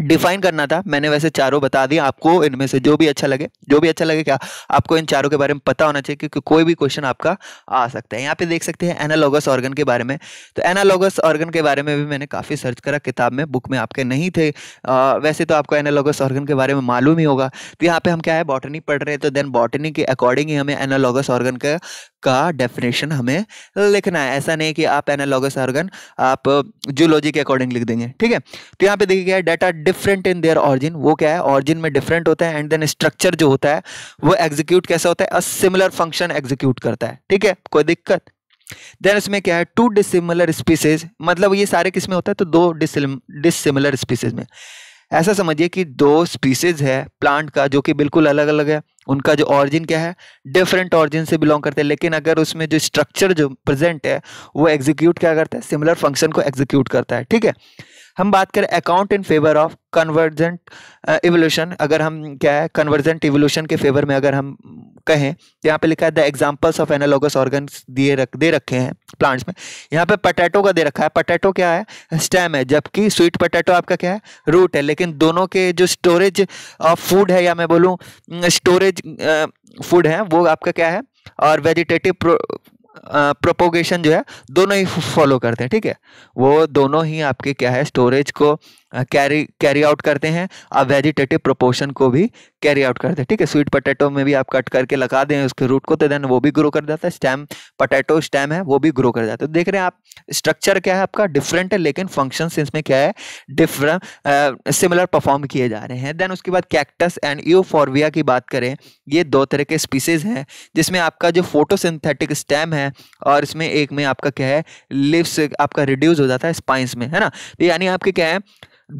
डिफाइन करना था। मैंने वैसे चारों बता दिए आपको, इनमें से जो भी अच्छा लगे जो भी अच्छा लगे क्या आपको इन चारों के बारे में पता होना चाहिए, क्योंकि कोई भी क्वेश्चन आपका आ सकता है। यहाँ पे देख सकते हैं एनालॉगस ऑर्गन के बारे में, तो एनालॉगस ऑर्गन के बारे में भी मैंने काफ़ी सर्च करा किताब में, बुक में आपके नहीं थे। आ, वैसे तो आपको एनालॉगस ऑर्गन के बारे में मालूम ही होगा। तो यहाँ पर हम क्या है बॉटनी पढ़ रहे हैं, तो देन बॉटनी के अकॉर्डिंग ही हमें एनालॉगस ऑर्गन का का डेफिनेशन हमें लिखना है। ऐसा नहीं कि आप एनालॉगस ऑर्गन आप जूलॉजी के अकॉर्डिंग लिख देंगे। ठीक है, तो यहाँ पे देखिए क्या है data different in their origin, वो क्या है ऑरिजिन में डिफरेंट होता है। एंड देन स्ट्रक्चर जो होता है वो एग्जीक्यूट कैसा होता है, अ सिमिलर फंक्शन एग्जीक्यूट करता है। ठीक है, कोई दिक्कत। देन इसमें क्या है टू डिसिमिलर स्पीसीज, मतलब ये सारे किस में होता है, तो दो डिसिमिलर स्पीसीज में। ऐसा समझिए कि दो स्पीसीज है प्लांट का जो कि बिल्कुल अलग अलग है, उनका जो ऑरिजिन क्या है डिफरेंट ऑरिजिन से बिलोंग करते हैं, लेकिन अगर उसमें जो स्ट्रक्चर जो प्रेजेंट है वो एग्जीक्यूट क्या करता है, सिमिलर फंक्शन को एग्जीक्यूट करता है। ठीक है, हम बात करें account in favour of convergent evolution, अगर हम क्या है कन्वर्जेंट इवोल्यूशन के फेवर में अगर हम कहें, यहाँ पे लिखा है the examples of analogous organ दिए रख दे रखे हैं प्लांट्स में। यहाँ पे पोटैटो का दे रखा है, पोटैटो क्या है स्टेम है, जबकि स्वीट पोटैटो आपका क्या है रूट है, लेकिन दोनों के जो स्टोरेज ऑफ फूड है या मैं बोलूँ स्टोरेज फूड है वो आपका क्या है, और वेजिटेटिव प्रोपोगेशन uh, जो है दोनों ही फॉलो करते हैं। ठीक है, वो दोनों ही आपके क्या है स्टोरेज को कैरी कैरी आउट करते हैं, आप वेजिटेटिव प्रोपोर्शन को भी कैरी आउट करते हैं। ठीक है, स्वीट पोटैटो में भी आप कट करके लगा दें उसके रूट को, तो देन वो भी ग्रो कर जाता है, स्टेम पोटैटो स्टेम है वो भी ग्रो कर जाता है। तो देख रहे हैं आप स्ट्रक्चर क्या है आपका डिफरेंट है, लेकिन फंक्शंस इसमें क्या है डिफरेंट सिमिलर परफॉर्म किए जा रहे हैं। देन उसके बाद कैक्टस एंड यूफोर्बिया की बात करें, ये दो तरह के स्पीसीज हैं जिसमें आपका जो फोटोसिंथेटिक स्टेम है और इसमें एक में आपका क्या है लीव्स आपका रिड्यूस हो जाता है स्पाइंस में, है ना। तो यानी आपके क्या है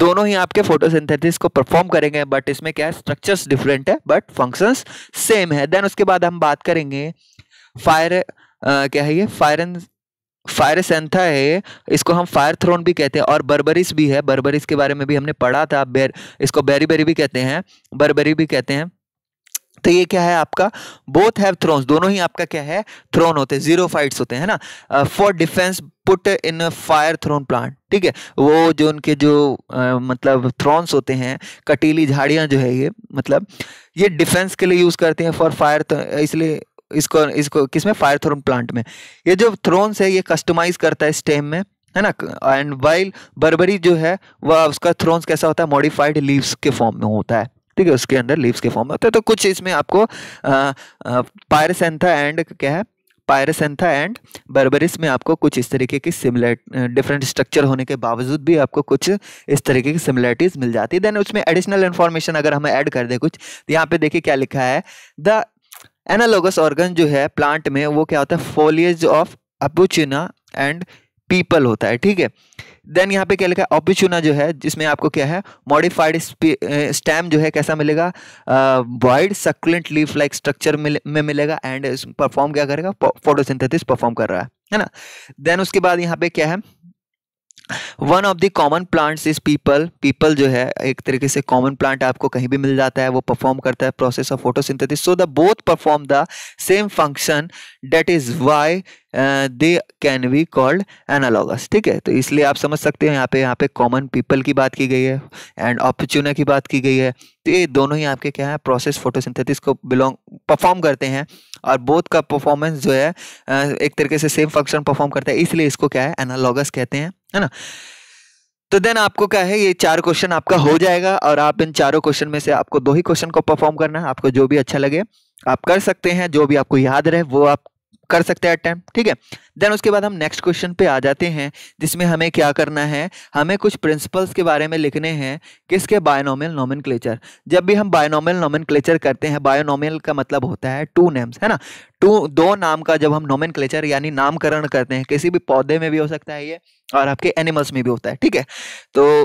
दोनों ही आपके फोटोसिंथेसिस को परफॉर्म करेंगे, बट इसमें क्या है स्ट्रक्चर्स डिफरेंट है बट फंक्शंस सेम है। देन उसके बाद हम बात करेंगे फायर आ, क्या है ये फायरन फायरसेंथा है, इसको हम फायर थ्रोन भी कहते हैं, और बर्बरिस भी है, बर्बरिस के बारे में भी हमने पढ़ा था, बेर इसको बेरी बेरी भी कहते हैं, बर्बेरी भी कहते हैं। तो ये क्या है आपका बोथ हैव थ्रोन्स, दोनों ही आपका क्या है थ्रोन होते हैं, जीरो फाइट्स होते हैं ना, for defence put in fire throne plant. ठीक है, वो जो उनके जो आ, मतलब थ्रोन्स होते हैं कटीली झाड़ियाँ जो है ये मतलब ये डिफेंस के लिए यूज़ करते हैं फॉर फायर, इसलिए इसको इसको किसमें फायर थ्रोन प्लांट में ये जो थ्रोन्स है ये कस्टमाइज करता है स्टेम में, है ना। एंड वाइल बर्बेरी जो है वह उसका थ्रोन्स कैसा होता है मॉडिफाइड लीव्स के फॉर्म में होता है, ठीक है, उसके अंदर लीव्स के फॉर्म में होता है। तो कुछ इसमें आपको पायरसेंथा एंड क्या है पायरसेंथा एंड बर्बेरिस में आपको कुछ इस तरीके की सिमिलर डिफरेंट स्ट्रक्चर होने के बावजूद भी आपको कुछ इस तरीके की सिमिलरिटीज मिल जाती है। देन उसमें एडिशनल इन्फॉर्मेशन अगर हम ऐड कर दें कुछ, तो यहाँ पे देखिए क्या लिखा है, द एनालोगस ऑर्गन जो है प्लांट में वो क्या होता है फोलिएज ऑफ अपुचिना एंड पीपल होता है। ठीक है, देन यहाँ पे क्या लिखा है ऑपिचुना जो है जिसमें आपको क्या है मॉडिफाइड स्टेम जो है कैसा मिलेगा wide succulent leaf like structure में मिलेगा एंड परफॉर्म क्या करेगा फोटोसिंथेसिस परफॉर्म कर रहा है, है ना। देन उसके बाद यहाँ पे क्या है one of the common plants is peepal, peepal जो है एक तरीके से कॉमन प्लांट आपको कहीं भी मिल जाता है, वो परफॉर्म करता है process of photosynthesis. So the both perform the same function, that is why they can be called analogous. ठीक है, तो इसलिए आप समझ सकते हैं यहाँ पे यहाँ पे कॉमन पीपल की बात की गई है एंड ऑपरचुना की बात की गई है, तो ये दोनों ही आपके क्या है प्रोसेस फोटोसिंथेसिस को बिलोंग परफॉर्म करते हैं और बोथ का परफॉर्मेंस जो है एक तरीके से सेम फंक्शन परफॉर्म करता है, इसलिए इसको क्या है एनालॉगस कहते हैं, है ना। तो देन आपको क्या है ये चार क्वेश्चन आपका हो जाएगा और आप इन चारों क्वेश्चन में से आपको दो ही क्वेश्चन को परफॉर्म करना है, आपको जो भी अच्छा लगे आप कर सकते हैं, जो भी आपको याद रहे वो आप कर सकते हैं अटेम्प्ट। ठीक है, देन उसके बाद हम नेक्स्ट क्वेश्चन पे आ जाते हैं जिसमें हमें क्या करना है, हमें कुछ प्रिंसिपल्स के बारे में लिखने हैं, किसके बायोनॉमियल नॉमेनक्लेचर। जब भी हम बायोनॉमियल नॉमेनक्लेचर करते हैं, बायोनॉमियल का मतलब होता है टू नेम्स, है ना, टू दो नाम का जब हम नॉमेनक्लेचर यानी नामकरण करते हैं, किसी भी पौधे में भी हो सकता है ये और आपके एनिमल्स में भी होता है। ठीक है, तो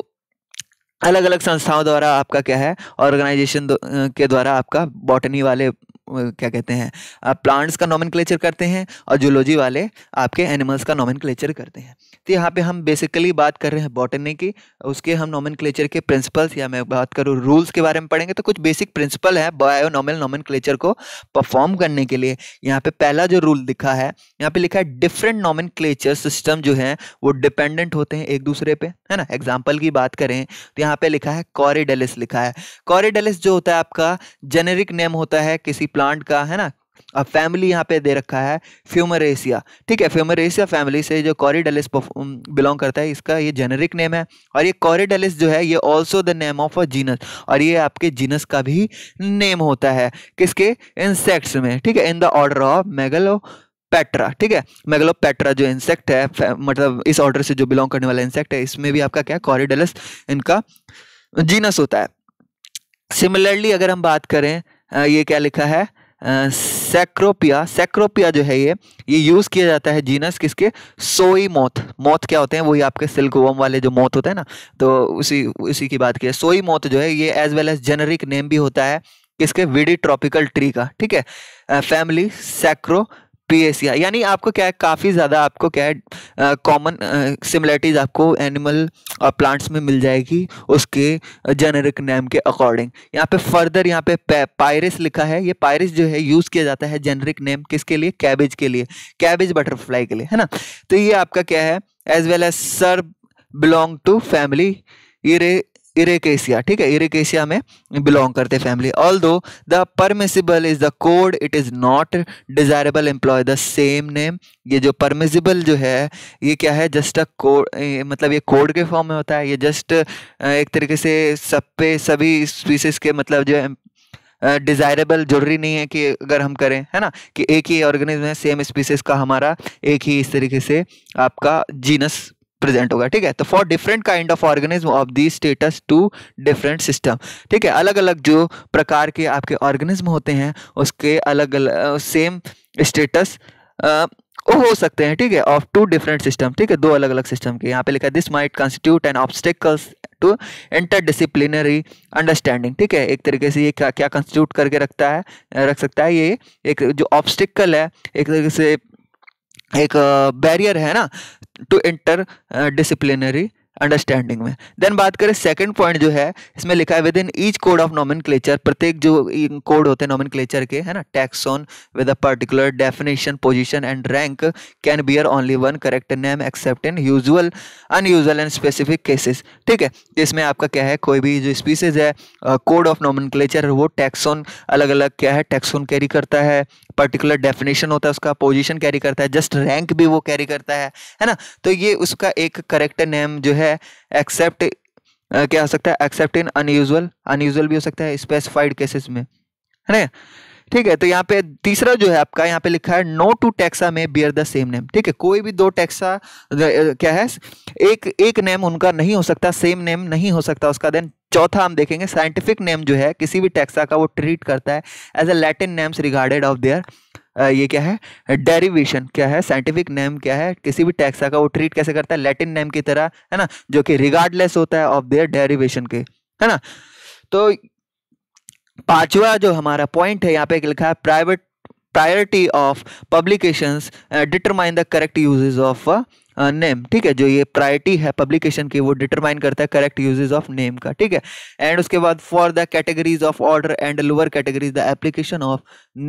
अलग अलग संस्थाओं द्वारा आपका क्या है ऑर्गेनाइजेशन के द्वारा आपका बॉटनी वाले क्या कहते हैं आप प्लांट्स का नॉमेनक्लेचर करते हैं और जूलॉजी वाले आपके एनिमल्स का नॉमेनक्लेचर करते हैं। तो यहाँ पे हम बेसिकली बात कर रहे हैं बॉटनी की, उसके हम नॉमेनक्लेचर के प्रिंसिपल्स या मैं बात करूँ रूल्स के बारे में पढ़ेंगे। तो कुछ बेसिक प्रिंसिपल है बायोनॉमियल नॉमेनक्लेचर को परफॉर्म करने के लिए। यहाँ पे पहला जो रूल लिखा है यहाँ पे लिखा है डिफरेंट नॉमेनक्लेचर सिस्टम जो है वो डिपेंडेंट होते हैं एक दूसरे पे, है ना। एग्जाम्पल की बात करें तो यहाँ पे लिखा है कॉरिडेलिस लिखा है, कॉरिडेलिस जो होता है आपका जेनेरिक नेम होता है किसी प्लांट का, है ना। अब फैमिली यहाँ पे दे रखा है फ्यूमरेशिया, ठीक है, फ्यूमरेशिया फैमिली से जो कॉरिडेलिस बिलोंग करता है इसका ये जेनेरिक नेम है। और ये कॉरिडेलिस जो है ये also the name of a genus, और ये आपके जीनस का भी नेम होता है किसके इंसेक्ट्स में, ठीक है, in the order of Megaloptera, ठीक है, मेगलोपेट्रा जो इंसेक्ट है मतलब इस ऑर्डर से जो बिलोंग करने वाला इंसेक्ट है इसमें भी आपका क्या है कॉरिडेलिस इनका जीनस होता है। सिमिलरली अगर हम बात करें ये क्या लिखा है सैक्रोपिया, सैक्रोपिया जो है ये ये यूज़ किया जाता है जीनस किसके सोई मोथ, मोथ क्या होते हैं वही आपके सिल्कवर्म वाले जो मोथ होते हैं ना, तो उसी उसी की बात की है। सोई मोथ जो है ये as well as generic name भी होता है किसके विडी ट्रॉपिकल ट्री का, ठीक है, फैमिली सैक्रो पीएसिया। यानी आपको क्या है काफ़ी ज़्यादा आपको क्या है कॉमन सिमिलरिटीज आपको एनिमल और प्लांट्स में मिल जाएगी उसके जेनेरिक नेम के अकॉर्डिंग। यहाँ पे फर्दर यहाँ पे पायरिस लिखा है, ये पायरिस जो है यूज़ किया जाता है जेनेरिक नेम किसके लिए कैबेज के लिए, कैबेज बटरफ्लाई के लिए, है ना। तो ये आपका क्या है as well as SERB belong to family इरे इरेकेसिया, ठीक है, इरेकेसिया में बिलोंग करते family. Although the permissible is the code, it is not desirable employ the same name. ये जो परमिसिबल जो है ये क्या है, जस्ट अ कोड, मतलब ये कोड के फॉर्म में होता है, ये जस्ट एक तरीके से सब पे सभी स्पीसीज के मतलब जो है डिज़ायरेबल, uh, जरूरी नहीं है कि अगर हम करें है ना कि एक ही ऑर्गेनिज्म है, सेम स्पीसीज का हमारा एक ही इस तरीके से आपका जीनस प्रेजेंट होगा, ठीक है। तो for different kind of organism of the status to different system, ठीक है, अलग अलग जो प्रकार के आपके ऑर्गेनिज्म होते हैं उसके अलग अलग सेम स्टेटस हो सकते हैं, ठीक है, ऑफ टू डिफरेंट सिस्टम, ठीक है, दो अलग अलग सिस्टम के। यहाँ पे लिखा है this might constitute an obstacles to interdisciplinary understanding, ठीक है, एक तरीके से ये क्या क्या कॉन्स्टिट्यूट करके रखता है रख सकता है, ये एक जो ऑब्स्टेकल है एक तरीके से एक बैरियर है ना टू इंटर डिसिप्लिनरी अंडरस्टैंडिंग में। देन बात करें सेकंड पॉइंट जो है इसमें लिखा है within each code of nomenclature, प्रत्येक जो कोड होते हैं नॉमेनक्लेचर के है ना taxon with a particular definition position and rank can bear only one correct name except in usual unusual and specific cases, ठीक है। इसमें आपका क्या है, कोई भी जो स्पीसीज है कोड ऑफ नॉमेनक्लेचर वो टैक्सॉन अलग अलग क्या है टैक्सॉन कैरी करता है, पर्टिकुलर डेफिनेशन होता है उसका, पोजीशन कैरी करता है, जस्ट रैंक भी वो कैरी करता है है ना। तो ये उसका एक करेक्ट नेम जो है एक्सेप्ट क्या हो सकता है, एक्सेप्ट इन अनयूजुअल, अनयूजुअल भी हो सकता है स्पेसिफाइड केसेस में है ना, ठीक है। तो यहाँ पे तीसरा जो है आपका यहाँ पे लिखा है नो टू टैक्सा में बियर द सेम नेम, ठीक है, कोई भी दो टैक्सा क्या है एक एक नेम उनका नहीं हो सकता, सेम नेम नहीं हो सकता उसका। देन चौथा हम देखेंगे साइंटिफिक नेम जो है किसी भी टैक्सा का वो ट्रीट करता है as a Latin names regarded of their ये क्या है डेरिवेशन, क्या है साइंटिफिक नेम क्या है किसी भी टैक्सा का वो ट्रीट कैसे करता है लैटिन नेम की तरह है ना, जो कि रिगार्डलेस होता है ऑफ देयर डेरिवेशन के है ना। तो पांचवा जो हमारा पॉइंट है यहाँ पे लिखा है private priority of publications determine the correct usage of name, ठीक है, जो ये प्रायोरिटी है पब्लिकेशन की वो डिटरमाइन करता है करेक्ट यूजेज ऑफ नेम का, ठीक है। एंड उसके बाद for the categories of order and lower categories the application of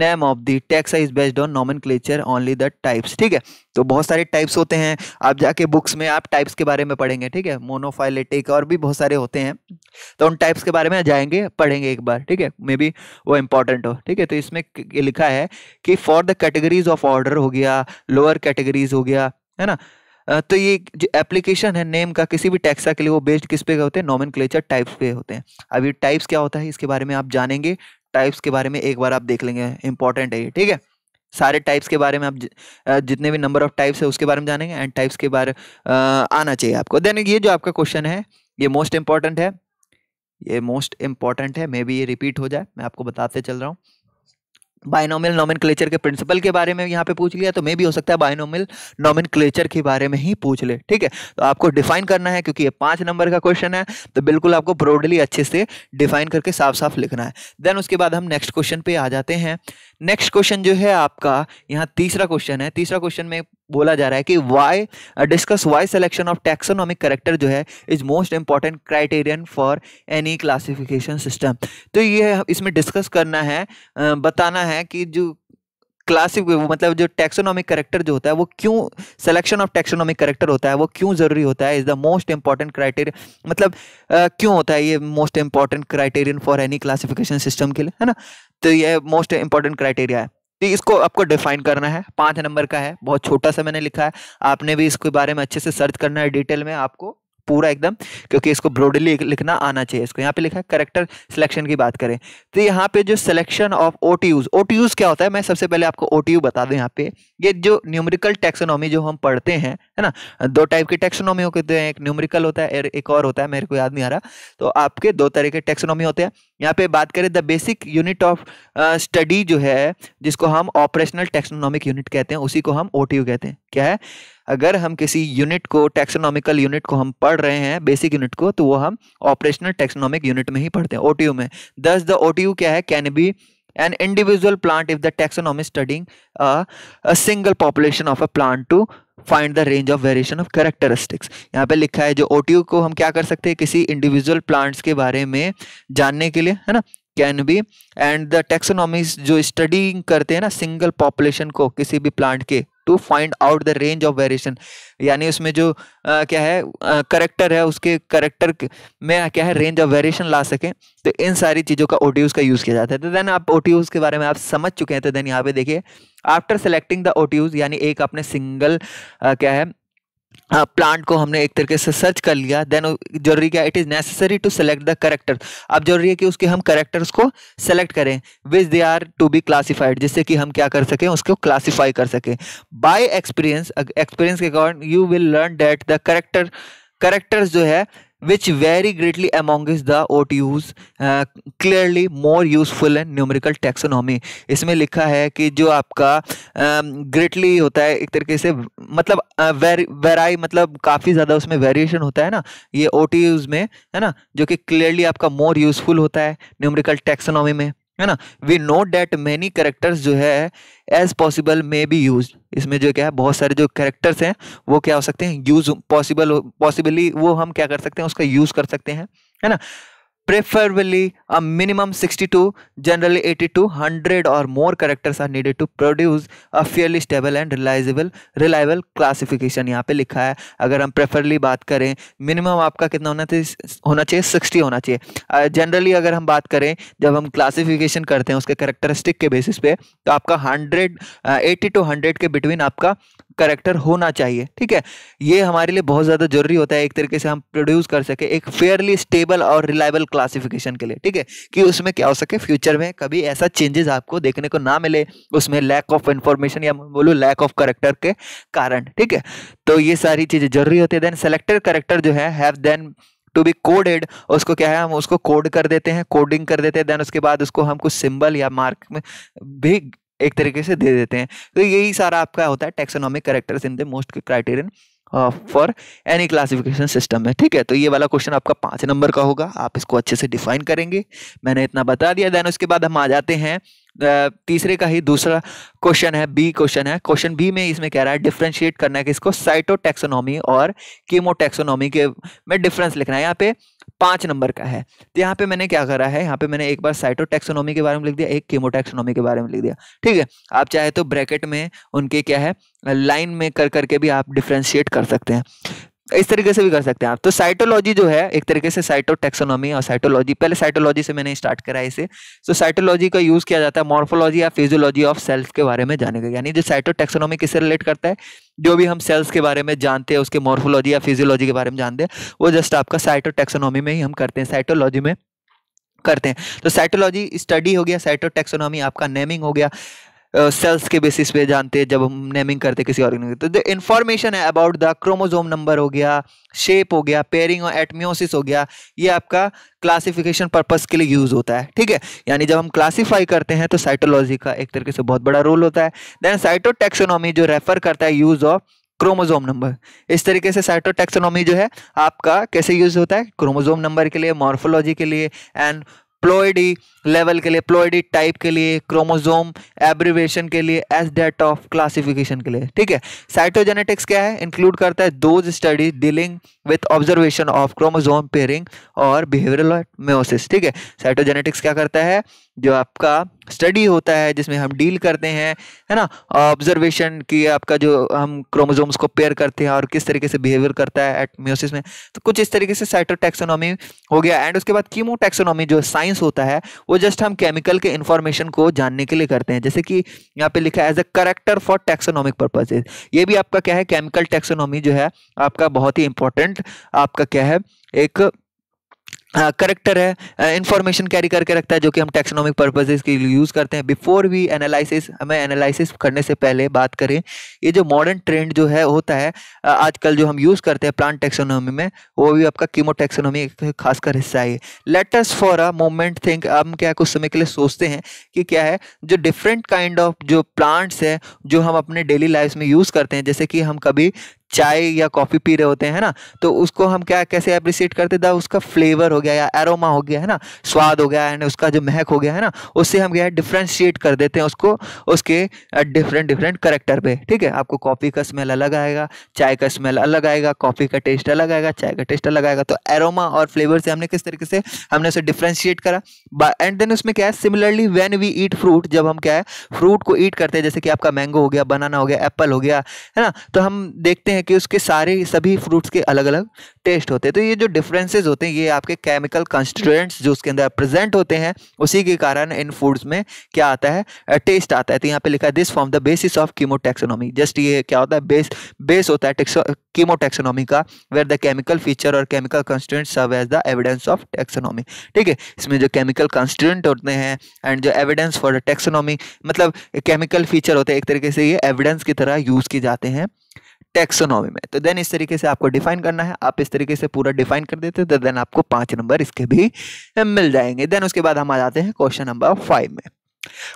name of the taxa is based on nomenclature only the types, ठीक है। तो बहुत सारे टाइप्स होते हैं, आप जाके बुक्स में आप टाइप्स के बारे में पढ़ेंगे, ठीक है, मोनोफाइलेटिक और भी बहुत सारे होते हैं, तो उन टाइप्स के बारे में जाएंगे पढ़ेंगे एक बार, ठीक है, मे बी वो इंपॉर्टेंट हो, ठीक है। तो इसमें लिखा है कि for the categories of order हो गया, लोअर कैटेगरीज हो गया है ना, तो ये जो एप्लीकेशन है नेम का किसी भी टैक्सा के लिए वो बेस्ड किस पे होते हैं, नॉमेनक्लेचर टाइप्स पे होते हैं। अब ये टाइप्स क्या होता है इसके बारे में आप जानेंगे, टाइप्स के बारे में एक बार आप देख लेंगे, इंपॉर्टेंट है ये, ठीक है। सारे टाइप्स के बारे में आप जितने भी नंबर ऑफ टाइप्स है उसके बारे में जानेंगे एंड टाइप्स के बारे आना चाहिए आपको। देन ये जो आपका क्वेश्चन है ये मोस्ट इंपॉर्टेंट है, ये मोस्ट इंपॉर्टेंट है, मे बी ये रिपीट हो जाए, मैं आपको बताते चल रहा हूँ। बाइनोमियल नॉमेनक्लेचर के प्रिंसिपल के बारे में यहाँ पे पूछ लिया, तो मे भी हो सकता है बाइनोमियल नॉमेनक्लेचर के बारे में ही पूछ ले, ठीक है। तो आपको डिफाइन करना है क्योंकि ये पाँच नंबर का क्वेश्चन है, तो बिल्कुल आपको ब्रॉडली अच्छे से डिफाइन करके साफ साफ लिखना है। देन उसके बाद हम नेक्स्ट क्वेश्चन पे आ जाते हैं। नेक्स्ट क्वेश्चन जो है आपका यहाँ तीसरा क्वेश्चन है। तीसरा क्वेश्चन में बोला जा रहा है कि why discuss why selection of taxonomic character जो है is most important criterion for any classification system. तो ये इसमें डिस्कस करना है, बताना है कि जो क्लासिक मतलब जो टैक्सोनॉमिक करेक्टर जो होता है वो क्यों सिलेक्शन ऑफ टैक्सोनॉमिक करेक्टर होता है वो क्यों ज़रूरी होता है, is the most important criteria, मतलब आ, क्यों होता है ये most important criterion for any classification system के लिए है ना। तो ये मोस्ट इंपॉर्टेंट क्राइटेरिया है, तो इसको आपको डिफाइन करना है, पाँच नंबर का है, बहुत छोटा सा मैंने लिखा है, आपने भी इसके बारे में अच्छे से सर्च करना है डिटेल में आपको पूरा एकदम, क्योंकि इसको ब्रॉडली लिखना आना चाहिए इसको। यहाँ पे लिखा है करेक्टर सिलेक्शन की बात करें तो यहाँ पे जो सिलेक्शन ऑफ ओटीयूज, ओटीयूज क्या होता है मैं सबसे पहले आपको ओटीयू बता दूं। यहाँ पे ये जो न्यूमेरिकल टैक्सोनॉमी जो हम पढ़ते हैं है ना, दो टाइप की टैक्सोनॉमी होते हैं, एक न्यूमेरिकल होता है एक और होता है मेरे को याद नहीं आ रहा, तो आपके दो तरह के टैक्सोनॉमी होते हैं। यहाँ पे बात करें the basic unit of study जो है जिसको हम ऑपरेशनल टैक्सोनॉमिक यूनिट कहते हैं उसी को हम ओटीयू कहते हैं। क्या है, अगर हम किसी यूनिट को टैक्सोनॉमिकल यूनिट को हम पढ़ रहे हैं बेसिक यूनिट को, तो वो हम ऑपरेशनल टैक्सोनॉमिक यूनिट में ही पढ़ते हैं, ओटीयू में। दस द ओटीयू क्या है, can be an individual plant if the taxonomy studying a single population of a plant to find the range of variation of characteristics. यहाँ पे लिखा है जो ओटीयू को हम क्या कर सकते हैं किसी इंडिविजुअल प्लांट्स के बारे में जानने के लिए है ना, can be and the taxonomy जो स्टडिंग करते हैं ना सिंगल पॉपुलेशन को किसी भी प्लांट के to find out the range of variation, यानी उसमें जो आ, क्या है करेक्टर है उसके करेक्टर में क्या है रेंज ऑफ वेरिएशन ला सकें। तो इन सारी चीज़ों का ओटीयूज़ का यूज़ किया जाता है। तो देन आप ओटीयूज़ के बारे में आप समझ चुके हैं। तो देन यहाँ पे देखिए आफ्टर सेलेक्टिंग द ओटीयूज़, यानी एक आपने सिंगल क्या है प्लांट uh, को हमने एक तरीके से सर्च कर लिया, देन जरूरी क्या it is necessary to select the character. अब जरूरी है कि उसके हम करेक्टर्स को सेलेक्ट करें which they are to be classified, जिससे कि हम क्या कर सकें उसको क्लासीफाई कर सकें। बाय एक्सपीरियंस, एक्सपीरियंस के according you will learn that the character characters जो है which vary greatly amongst the O T Us, uh, clearly more useful in numerical taxonomy। इसमें लिखा है कि जो आपका uh, greatly होता है एक तरीके से, मतलब वेराई uh, मतलब काफ़ी ज़्यादा उसमें वेरिएशन होता है ना ये O T Us में, है ना, जो कि clearly आपका more useful होता है numerical taxonomy में, है ना। We know that many characters जो है as possible may be use, इसमें जो क्या है बहुत सारे जो करेक्टर्स हैं वो क्या हो सकते हैं यूज पॉसिबल पॉसिबली वो हम क्या कर सकते हैं उसका यूज़ कर सकते हैं, है ना। Preferably a minimum sixty to, generally eighty to, hundred और more characters are needed to produce a fairly stable and realisable reliable classification, यहाँ पे लिखा है। अगर हम प्रेफरली बात करें मिनिमम आपका कितना होना चाहिए होना चाहिए सिक्सटी होना चाहिए। जनरली uh, अगर हम बात करें जब हम क्लासिफिकेशन करते हैं उसके करेक्टरिस्टिक के बेसिस पे, तो आपका हंड्रेड एटी टू हंड्रेड के बिटवीन आपका करेक्टर होना चाहिए, ठीक है। ये हमारे लिए बहुत ज़्यादा जरूरी होता है एक तरीके से हम प्रोड्यूस कर सके एक फेयरली स्टेबल और रिलायबल क्लासिफिकेशन के लिए, ठीक है, कि उसमें क्या हो सके फ्यूचर में कभी ऐसा चेंजेस आपको देखने को ना मिले उसमें लैक ऑफ इंफॉर्मेशन या बोलूँ लैक ऑफ करेक्टर के कारण, ठीक है। तो ये सारी चीज़ें जरूरी होती है। देन सेलेक्टेड करेक्टर जो है have then to be coded, उसको क्या है हम उसको कोड कर देते हैं, कोडिंग कर देते हैं। देन उसके बाद उसको हम कुछ सिंबल या मार्क में भी एक तरीके से दे देते हैं। तो यही सारा आपका होता है taxonomic characters in the most criterion for any classification system में, ठीक है। तो ये वाला क्वेश्चन आपका पाँच नंबर का होगा, आप इसको अच्छे से डिफाइन करेंगे, मैंने इतना बता दिया। देन उसके बाद हम आ जाते हैं तीसरे का ही दूसरा क्वेश्चन है, बी क्वेश्चन है। क्वेश्चन बी में इसमें कह रहा है डिफ्रेंशिएट करना है कि इसको साइटो टैक्सोनॉमी और कीमो टैक्सोनॉमी के में डिफरेंस लिखना है। यहाँ पे पाँच नंबर का है, तो यहाँ पे मैंने क्या करा है, यहाँ पे मैंने एक बार साइटो टैक्सोनॉमी के बारे में लिख दिया, एक कीमो टैक्सोनॉमी के बारे में लिख दिया, ठीक है। आप चाहे तो ब्रैकेट में उनके क्या है लाइन में कर करके भी आप डिफ्रेंशिएट कर सकते हैं, इस तरीके से भी कर सकते हैं आप। तो साइटोलॉजी जो है एक तरीके से साइटो टैक्सोनॉमी और साइटोलॉजी, पहले साइटोलॉजी से मैंने स्टार्ट करा इसे। तो साइटोलॉजी का यूज़ किया जाता है मॉर्फोलॉजी या फिजियोलॉजी ऑफ सेल्स के बारे में जाने का, यानी जो साइटो टैक्सोनॉमी किससे रिलेट करता है, जो भी हम सेल्स के बारे में जानते हैं उसके मॉर्फोलॉजी या फिजियोलॉजी के बारे में जानते हैं वो जस्ट आपका साइटो टैक्सोनॉमी में ही हम करते हैं, साइटोलॉजी में करते हैं। तो साइटोलॉजी स्टडी हो गया, साइटो टैक्सोनॉमी आपका नेमिंग हो गया, सेल्स uh, के बेसिस पे जानते हैं जब हम नेमिंग करते किसी ऑर्गेनिज्म की। तो इन्फॉर्मेशन है अबाउट द क्रोमोसोम नंबर हो गया, शेप हो गया, पेयरिंग और एटमियोसिस हो गया, ये आपका क्लासिफिकेशन पर्पस के लिए यूज़ होता है, ठीक है। यानी जब हम क्लासिफाई करते हैं तो साइटोलॉजी का एक तरीके से बहुत बड़ा रोल होता है। देन साइटो टैक्सोनॉमी जो रेफर करता है यूज़ ऑफ क्रोमोसोम नंबर, इस तरीके से साइटो टैक्सोनॉमी जो है आपका कैसे यूज़ होता है क्रोमोसोम नंबर के लिए, मॉर्फोलॉजी के लिए एंड प्लॉइडी लेवल के लिए, प्लॉइडी टाइप के लिए, क्रोमोसोम एब्रिवेशन के लिए, एज डेट ऑफ क्लासिफिकेशन के लिए, ठीक है। साइटोजेनेटिक्स क्या है, इंक्लूड करता है those studies dealing with observation of chromosome pairing और बिहेवियरल मेयोसिस, ठीक है। साइटोजेनेटिक्स क्या करता है, जो आपका स्टडी होता है जिसमें हम डील करते हैं, है ना, ऑब्जर्वेशन की आपका जो हम क्रोमोसोम्स को पेयर करते हैं और किस तरीके से बिहेवियर करता है एट मेयोसिस में। तो कुछ इस तरीके से साइटो टैक्सोनॉमी हो गया। एंड उसके बाद कीमो टैक्सोनॉमी जो साइंस होता है वो जस्ट हम केमिकल के इन्फॉर्मेशन को जानने के लिए करते हैं, जैसे कि यहाँ पे लिखा है as a character for taxonomic purposes. ये भी आपका क्या है केमिकल टैक्सोनॉमी जो है आपका बहुत ही इंपॉर्टेंट आपका क्या है एक करेक्टर uh, है, इंफॉर्मेशन कैरी करके रखता है जो कि हम टैक्सोनॉमिक पर्पसेस के लिए यूज़ करते हैं। बिफोर वी एनालिसिस, हमें एनालिसिस करने से पहले बात करें, ये जो मॉडर्न ट्रेंड जो है होता है uh, आजकल जो हम यूज़ करते हैं प्लांट टैक्सोनॉमी में, वो भी आपका कीमो टैक्सोनॉमी एक खासकर हिस्सा है। Let us for a moment think, हम क्या कुछ समय के लिए सोचते हैं कि क्या है जो डिफरेंट काइंड ऑफ जो प्लांट्स है जो हम अपने डेली लाइफ में यूज़ करते हैं, जैसे कि हम कभी चाय या कॉफ़ी पी रहे होते हैं ना, तो उसको हम क्या कैसे अप्रिशिएट करते हैं, उसका फ्लेवर हो गया या एरोमा हो गया है ना, स्वाद हो गया है, उसका जो महक हो गया है ना, उससे हम क्या है डिफ्रेंशिएट कर देते हैं उसको उसके डिफरेंट डिफरेंट करेक्टर पे। ठीक है, आपको कॉफ़ी का स्मेल अलग आएगा, चाय का स्मेल अलग आएगा, कॉफ़ी का टेस्ट अलग आएगा, चाय का टेस्ट अलग आएगा। तो एरोमा और फ्लेवर से हमने किस तरीके से हमने उसे डिफ्रेंशिएट करा। एंड देन उसमें क्या है, similarly when we eat fruit, जब हम क्या है फ्रूट को ईट करते हैं, जैसे कि आपका मैंगो हो गया, बनाना हो गया, एप्पल हो गया है ना, तो हम देखते हैं कि उसके सारे सभी फ्रूट्स के अलग अलग टेस्ट होते हैं। तो ये जो डिफरेंसेस होते हैं ये आपके केमिकल कंस्टिट्यूएंट्स जो उसके अंदर प्रेजेंट होते हैं उसी के कारण इन फूड्स में क्या आता है, टेस्ट आता है। तो यहाँ पे लिखा है this form the basis of chemotaxonomy. Just ये क्या होता है, बेस बेस होता है कीमोटैक्सोनॉमी का, वेयर द केमिकल फीचर और chemical constituents serve as the evidence of taxonomy. ठीक है, इसमें जो केमिकल कंस्टिट्यूएंट होते हैं एंड जो एविडेंस फॉर द टैक्सोनॉमी, मतलब केमिकल फीचर होते हैं, एक तरीके से ये एविडेंस की तरह यूज किए जाते हैं टैक्सोनॉमी में। तो देन इस तरीके से आपको डिफाइन करना है, आप इस तरीके से पूरा डिफाइन कर देते हैं तो देन आपको पांच नंबर इसके भी मिल जाएंगे। देन उसके बाद हम आ जाते हैं क्वेश्चन नंबर फाइव में।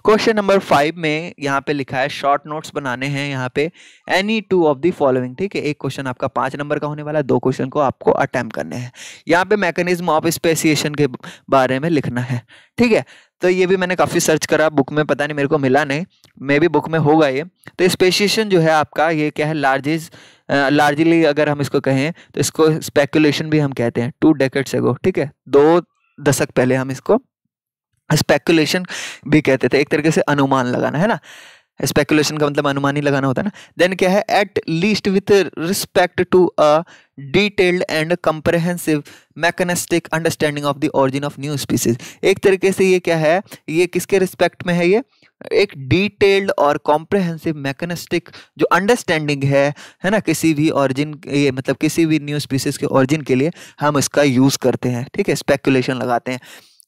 क्वेश्चन नंबर फाइव में यहाँ पे लिखा है शॉर्ट नोट्स बनाने हैं यहाँ पे any two of the following. ठीक है, एक क्वेश्चन आपका पाँच नंबर का होने वाला है, दो क्वेश्चन को आपको अटैम्प्ट करने हैं। यहाँ पे मैकेनिज्म ऑफ स्पेसिएशन के बारे में लिखना है। ठीक है, तो ये भी मैंने काफ़ी सर्च करा बुक में, पता नहीं मेरे को मिला नहीं, मे बी बुक में होगा ये। तो स्पेसिएशन जो है आपका ये क्या है, लार्जेस्ट लार्जली अगर हम इसको कहें तो इसको स्पेकुलेशन भी हम कहते हैं। टू डेकेड्स एगो, ठीक है, दो दशक पहले हम इसको स्पेकुलेशन भी कहते थे, एक तरीके से अनुमान लगाना है ना, स्पेकुलेशन का मतलब अनुमान ही लगाना होता है ना। देन क्या है, at least with respect to a detailed and comprehensive mechanistic understanding of the origin of new species. एक तरीके से ये क्या है, ये किसके रिस्पेक्ट में है, ये एक डिटेल्ड और कॉम्प्रहेंसिव मैकेनिस्टिक जो अंडरस्टैंडिंग है है ना, किसी भी ऑरिजिन, ये मतलब किसी भी न्यू स्पीसीज के ऑरिजिन के लिए हम इसका यूज़ करते हैं। ठीक है, स्पेकुलेशन लगाते हैं,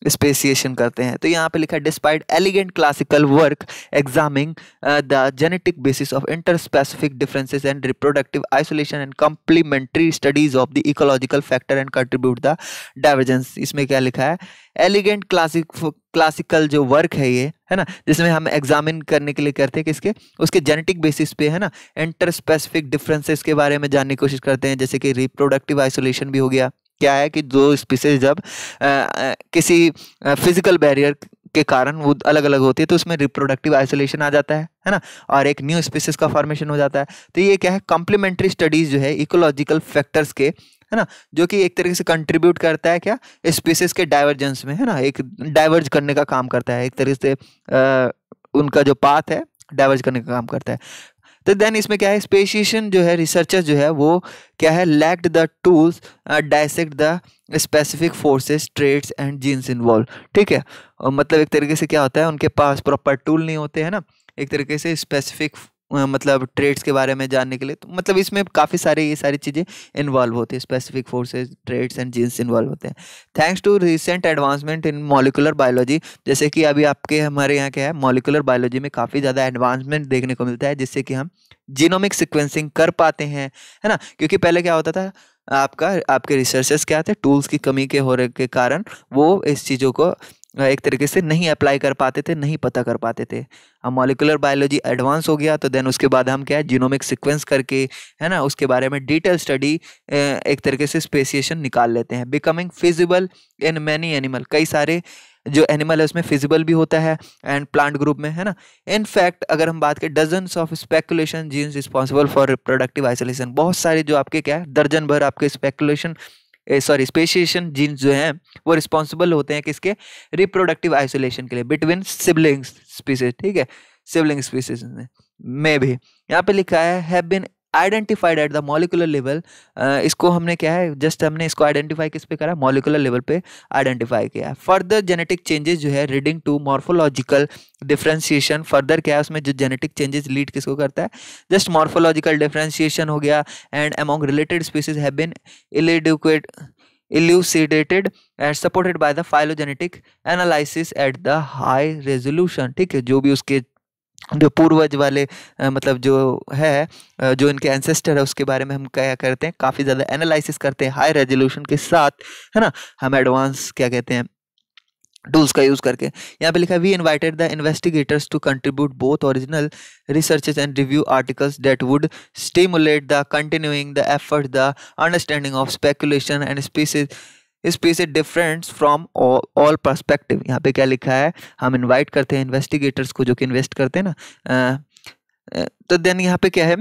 स्पेसिएशन करते हैं। तो यहाँ पे लिखा है despite elegant classical work examining the genetic basis of interspecific differences and reproductive isolation and complementary studies of the ecological factor and contribute the divergence. इसमें क्या लिखा है, एलिगेंट क्लासिक क्लासिकल जो वर्क है ये है ना, जिसमें हम एग्जामिन करने के लिए करते हैं किसके, उसके जेनेटिक बेसिस पे है ना, इंटरस्पेसिफिक डिफरेंसेस के बारे में जानने की कोशिश करते हैं। जैसे कि रिप्रोडक्टिव आइसोलेशन भी हो गया, क्या है कि दो स्पीसीज जब आ, आ, किसी फिजिकल बैरियर के कारण वो अलग अलग होती है तो उसमें रिप्रोडक्टिव आइसोलेशन आ जाता है है ना, और एक न्यू स्पीसीज का फॉर्मेशन हो जाता है। तो ये क्या है, कॉम्प्लीमेंट्री स्टडीज जो है इकोलॉजिकल फैक्टर्स के है ना, जो कि एक तरीके से कंट्रीब्यूट करता है क्या, स्पीसीज के डाइवर्जेंस में है ना, एक डाइवर्ज करने का काम करता है, एक तरीके से आ, उनका जो पाथ है डाइवर्ज करने का काम करता है। तो देन इसमें क्या है, स्पेसिएशन जो है रिसर्चर्स जो है वो क्या है, lacked the tools dissect the specific forces traits and genes involve. ठीक है, और मतलब एक तरीके से क्या होता है, उनके पास प्रॉपर टूल नहीं होते हैं ना, एक तरीके से स्पेसिफिक मतलब ट्रेड्स के बारे में जानने के लिए। तो मतलब इसमें काफ़ी सारे ये सारी चीज़ें इन्वॉल्व होती है, specific forces traits and genes involve होते हैं। Thanks to recent advancement in molecular biology, जैसे कि अभी आपके हमारे यहाँ क्या है, मॉलिकुलर बायोलॉजी में काफ़ी ज़्यादा एडवांसमेंट देखने को मिलता है, जिससे कि हम जीनोमिक सिक्वेंसिंग कर पाते हैं है ना। क्योंकि पहले क्या होता था, आपका आपके रिसर्चर्स क्या थे, टूल्स की कमी के होने के कारण वो इस चीज़ों को एक तरीके से नहीं अप्लाई कर पाते थे, नहीं पता कर पाते थे। अब मॉलिकुलर बायोलॉजी एडवांस हो गया तो देन उसके बाद हम क्या है, जीनोमिक सीक्वेंस करके है ना, उसके बारे में डिटेल स्टडी एक तरीके से स्पेसिएशन निकाल लेते हैं। Becoming feasible in many animal, कई सारे जो एनिमल है उसमें फिजिबल भी होता है, एंड प्लांट ग्रुप में है ना। इनफैक्ट अगर हम बात करें dozens of speculation genes responsible for reproductive isolation, बहुत सारे जो आपके क्या है दर्जन भर आपके स्पेकुलेशन सॉरी स्पेसिएशन जीन्स जो हैं वो रिस्पॉन्सिबल होते हैं किसके, रिप्रोडक्टिव आइसोलेशन के लिए बिटवीन सिबलिंग्स स्पीसीज। ठीक है, सिबलिंग स्पीसीज में में भी यहाँ पे लिखा है have been identified at the molecular level. इसको हमने क्या है, जस्ट हमने इसको आइडेंटिफाई किस पे करा, मॉलिकुलर लेवल पे आइडेंटिफाई किया। फर्दर जेनेटिक चेंजेस जो है reading to morphological differentiation, further क्या है उसमें जो जेनेटिक चेंजेस लीड किसको करता है, जस्ट मॉर्फोलॉजिकल डिफ्रेंशिएशन हो गया। And among related species have been elucidate elucidated and supported by the phylogenetic analysis at the high resolution. ठीक है, जो भी उसके जो पूर्वज वाले आ, मतलब जो है आ, जो इनके एंसेस्टर है उसके बारे में हम क्या करते हैं, काफ़ी ज़्यादा एनालिसिस करते हैं हाई रेजोल्यूशन के साथ है ना, हम एडवांस क्या कहते हैं टूल्स का यूज करके। यहाँ पे लिखा है we invited the investigators to contribute both original researches and review articles that would stimulate the continuing the effort the understanding of speculation and species species difference from all perspective. यहाँ पे क्या लिखा है, हम इन्वाइट करते हैं investigators को जो कि इन्वेस्ट करते हैं ना, तो देन यहाँ पे क्या है,